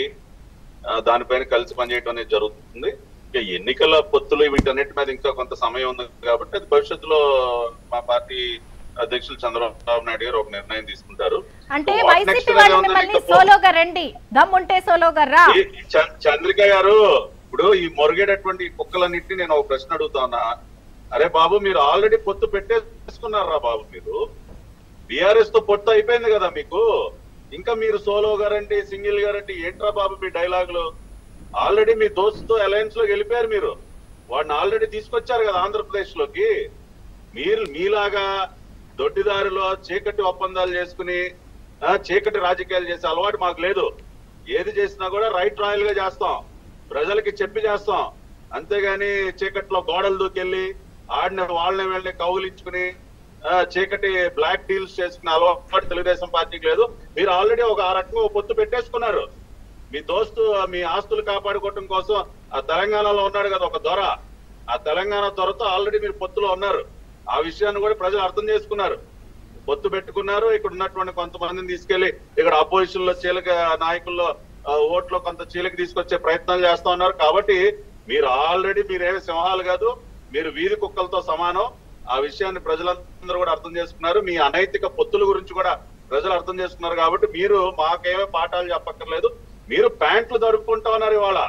దానిపైన కలిసి పనిచేయడం అనేది జరుగుతుంది. ఇక ఎన్నికల పొత్తులు వీటన్నిటి మీద ఇంకా కొంత సమయం ఉంది కాబట్టి అది భవిష్యత్తులో మా పార్టీ అధ్యక్షులు చంద్రబాబు నాయుడు గారు ఒక నిర్ణయం తీసుకుంటారు. చంద్రిక గారు, ఇప్పుడు ఈ మొరుగేటటువంటి కుక్కలన్నింటినీ నేను ఒక ప్రశ్న అడుగుతా ఉన్నా. అరే బాబు, మీరు ఆల్రెడీ పొత్తు పెట్టేసుకున్నారా బాబు? మీరు బీఆర్ఎస్ తో పొత్తు అయిపోయింది కదా మీకు, ఇంకా మీరు సోలో గారంటే సింగిల్ గారంటే ఏంట్రా బాబు మీ డైలాగులు? ఆల్రెడీ మీ దోస్తుతో అలయన్స్ లో వెళ్ళిపోయారు, మీరు వాడిని ఆల్రెడీ తీసుకొచ్చారు కదా ఆంధ్రప్రదేశ్ లోకి. మీరు మీలాగా దొడ్డిదారిలో చీకటి ఒప్పందాలు చేసుకుని చీకటి రాజకీయాలు చేసే అలవాటు మాకు లేదు. ఏది చేసినా కూడా రైట్ రాయల్ గా చేస్తాం, ప్రజలకి చెప్పి చేస్తాం. అంతేగాని చీకట్లో గోడలు దూకెళ్ళి ఆడిన వాళ్ళని వెళ్ళి కౌలించుకుని చీకటి బ్లాక్ డీల్స్ చేసుకునే అలవాటు తెలుగుదేశం పార్టీకి లేదు. మీరు ఆల్రెడీ ఒక ఆ రకంగా పొత్తు పెట్టేసుకున్నారు. మీ దోస్తు మీ ఆస్తులు కాపాడుకోవటం కోసం ఆ తెలంగాణలో ఉన్నాడు కదా ఒక దొర, ఆ తెలంగాణ దొరతో ఆల్రెడీ మీరు పొత్తులో ఉన్నారు. ఆ విషయాన్ని కూడా ప్రజలు అర్థం చేసుకున్నారు, పొత్తు పెట్టుకున్నారు. ఇక్కడ ఉన్నటువంటి కొంతమందిని తీసుకెళ్లి ఇక్కడ ఆపోజిషన్ లో చీలక నాయకుల్లో ఓట్లో కొంత చీలకి తీసుకొచ్చే ప్రయత్నాలు చేస్తా ఉన్నారు. కాబట్టి మీరు ఆల్రెడీ మీరేమి సింహాలు కాదు, మీరు వీధి కుక్కలతో సమానం. ఆ విషయాన్ని ప్రజలందరూ కూడా అర్థం చేసుకున్నారు. మీ అనైతిక పొత్తుల గురించి కూడా ప్రజలు అర్థం చేసుకున్నారు. కాబట్టి మీరు మాకేమీ పాఠాలు చెప్పక్కర్లేదు. మీరు ప్యాంట్లు దొరుకుంటా ఉన్నారు. ఇవాళ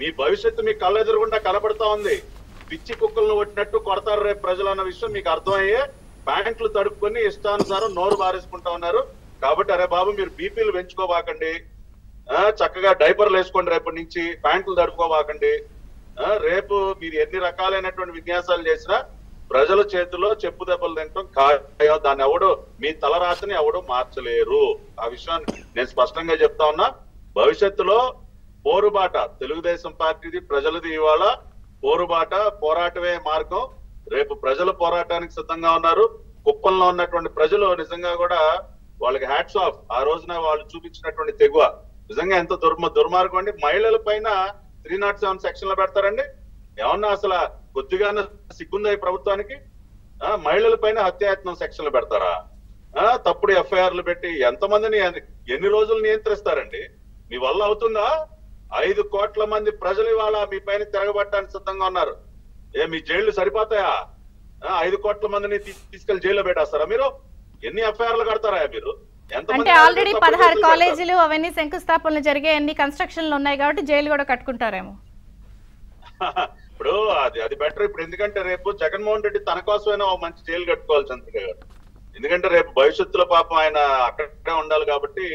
మీ భవిష్యత్తు మీ కళ్ళ ఎదురుగుండా కనబడతా ఉంది. పిచ్చి కుక్కలను కొట్టినట్టు కొడతారు రేపు ప్రజలు అన్న విషయం మీకు అర్థమయ్యే ప్యాంట్లు తడుపుకొని ఇష్టానుసారం నోరు బారేసుకుంటా ఉన్నారు. కాబట్టి అరే బాబు, మీరు బీపీలు పెంచుకోబాకండి, చక్కగా డైపర్లు వేసుకోండి, రేపటి నుంచి ప్యాంట్లు తడుపుకోబాకండి. రేపు మీరు ఎన్ని రకాలైనటువంటి విన్యాసాలు చేసినా ప్రజల చేతిలో చెప్పు దెబ్బలు తింటాం ఖాయం. దాన్ని ఎవడు మీ తలరాతని ఎవడో మార్చలేరు. ఆ విషయాన్ని నేను స్పష్టంగా చెప్తా ఉన్నా. భవిష్యత్తులో పోరుబాట తెలుగుదేశం పార్టీది, ప్రజలది. ఇవాళ పోరుబాట, పోరాటమే మార్గం. రేపు ప్రజలు పోరాటానికి సిద్ధంగా ఉన్నారు. కుప్పంలో ఉన్నటువంటి ప్రజలు నిజంగా కూడా వాళ్ళకి హ్యాట్స్ ఆఫ్. ఆ రోజున వాళ్ళు చూపించినటువంటి తెగువ నిజంగా ఎంత దుర్మ దుర్మార్గం అండి. మహిళల పైన త్రీ నాట్ సెవెన్ సెక్షన్ లో పెడతారండి. ఏమన్నా అసలు కొద్దిగా సిగ్గుందా ప్రభుత్వానికి? మహిళల పైన హత్యాయత్నం సెక్షన్లు పెడతారా? తప్పుడు ఎఫ్ఐఆర్లు పెట్టి ఎంతమందిని ఎన్ని రోజులు నియంత్రిస్తారండి? మీ వల్ల అవుతుందా? ఐదు కోట్ల మంది ప్రజలు ఇవాళ మీ పైన తిరగబట్టడానికి సిద్ధంగా ఉన్నారు. ఏ మీ జైళ్లు సరిపోతాయా? ఐదు కోట్ల మందిని తీసుకెళ్లి జైల్లో పెట్టేస్తారా? మీరు ఎన్ని ఎఫ్ఐఆర్లు కడతారా? మీరు అంటే ఆల్రెడీ పదహారు కాలేజీలు అవన్నీ శంకుస్థాపనలు జరిగే అన్ని కన్స్ట్రక్షన్లు ఉన్నాయి కాబట్టి జైలు కూడా కట్టుకుంటారేమో ఇప్పుడు. అది అది బెటర్ ఇప్పుడు. ఎందుకంటే రేపు జగన్మోహన్ రెడ్డి తన కోసమైనా మంచి జైలు కట్టుకోవాలి చంద్రబాబు గారు. ఎందుకంటే రేపు భవిష్యత్తులో పాపం ఆయన అక్కడే ఉండాలి కాబట్టి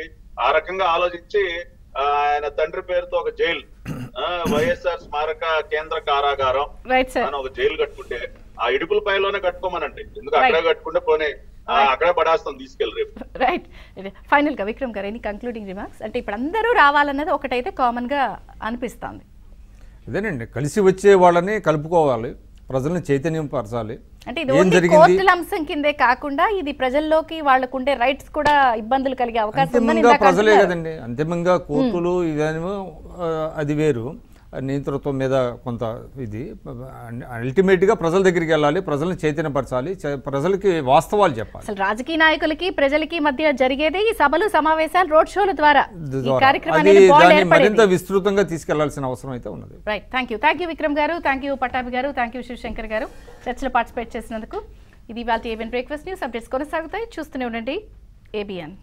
ఆ రకంగా ఆలోచించి ఆయన తండ్రి పేరుతో ఒక జైలు, వైఎస్ఆర్ స్మారక కేంద్ర కారాగారం అని ఒక జైలు కట్టుకుంటే ఆ ఇడుపుల పైలోనే కట్టుకోమనండి. ఎందుకు అక్కడే కట్టుకుంటే పోనీ అక్కడే పడేస్తాం తీసుకెళ్ళి రేపు. రైట్, ఫైనల్ గా విక్రమ్ గారు ఎనీ కంక్లూడింగ్ రిమార్క్స్? అంటే ఇప్పుడు అందరూ రావాలన్నది ఒకటైతే కామన్ గా అనిపిస్తుంది. ఇదేనండి, కలిసి వచ్చే వాళ్ళని కలుపుకోవాలి, ప్రజలను చైతన్యపరచాలి. అంటే ఇది కోర్టుల అంశం కిందే కాకుండా ఇది ప్రజల్లోకి వాళ్ళకుండే రైట్స్ కూడా ఇబ్బందులు కలిగే అవకాశం. ప్రజలే కదండి అంతిమంగా, కోర్టులు ఇదేమో అది వేరు. నియంత్రత్వం మీద కొంత ఇది అల్టిమేట్ గా ప్రజల దగ్గరికి వెళ్ళాలి, ప్రజల్ని చైతన్యపరచాలి, ప్రజలకు వాస్తవాలు చెప్పాలి. అసలు రాజకీయ నాయకులకి ప్రజలకి మధ్య జరిగేదే ఈ సభలు సమావేశాలు రోడ్ షోల ద్వారా ఈ కార్యక్రమాన్ని బాల్ ఏర్పడింది. మరింత విస్తృతంగా తీసుకెళ్లాల్సిన అవసరం అయితే ఉన్నది. రైట్, థాంక్యూ థాంక్యూ విక్రమ్ గారు, థాంక్యూ పట్టాభి గారు, థాంక్యూ శివశంకర్ గారు చర్చలో పార్టిసిపేట్ చేసినందుకు. ఇది ఇవాల్టి ఏబిఎన్ బ్రేక్ఫాస్ట్ న్యూస్ అప్డేట్స్ కొనసాగుతాయి, చూస్తూనే ఉండండి ఏబిఎన్.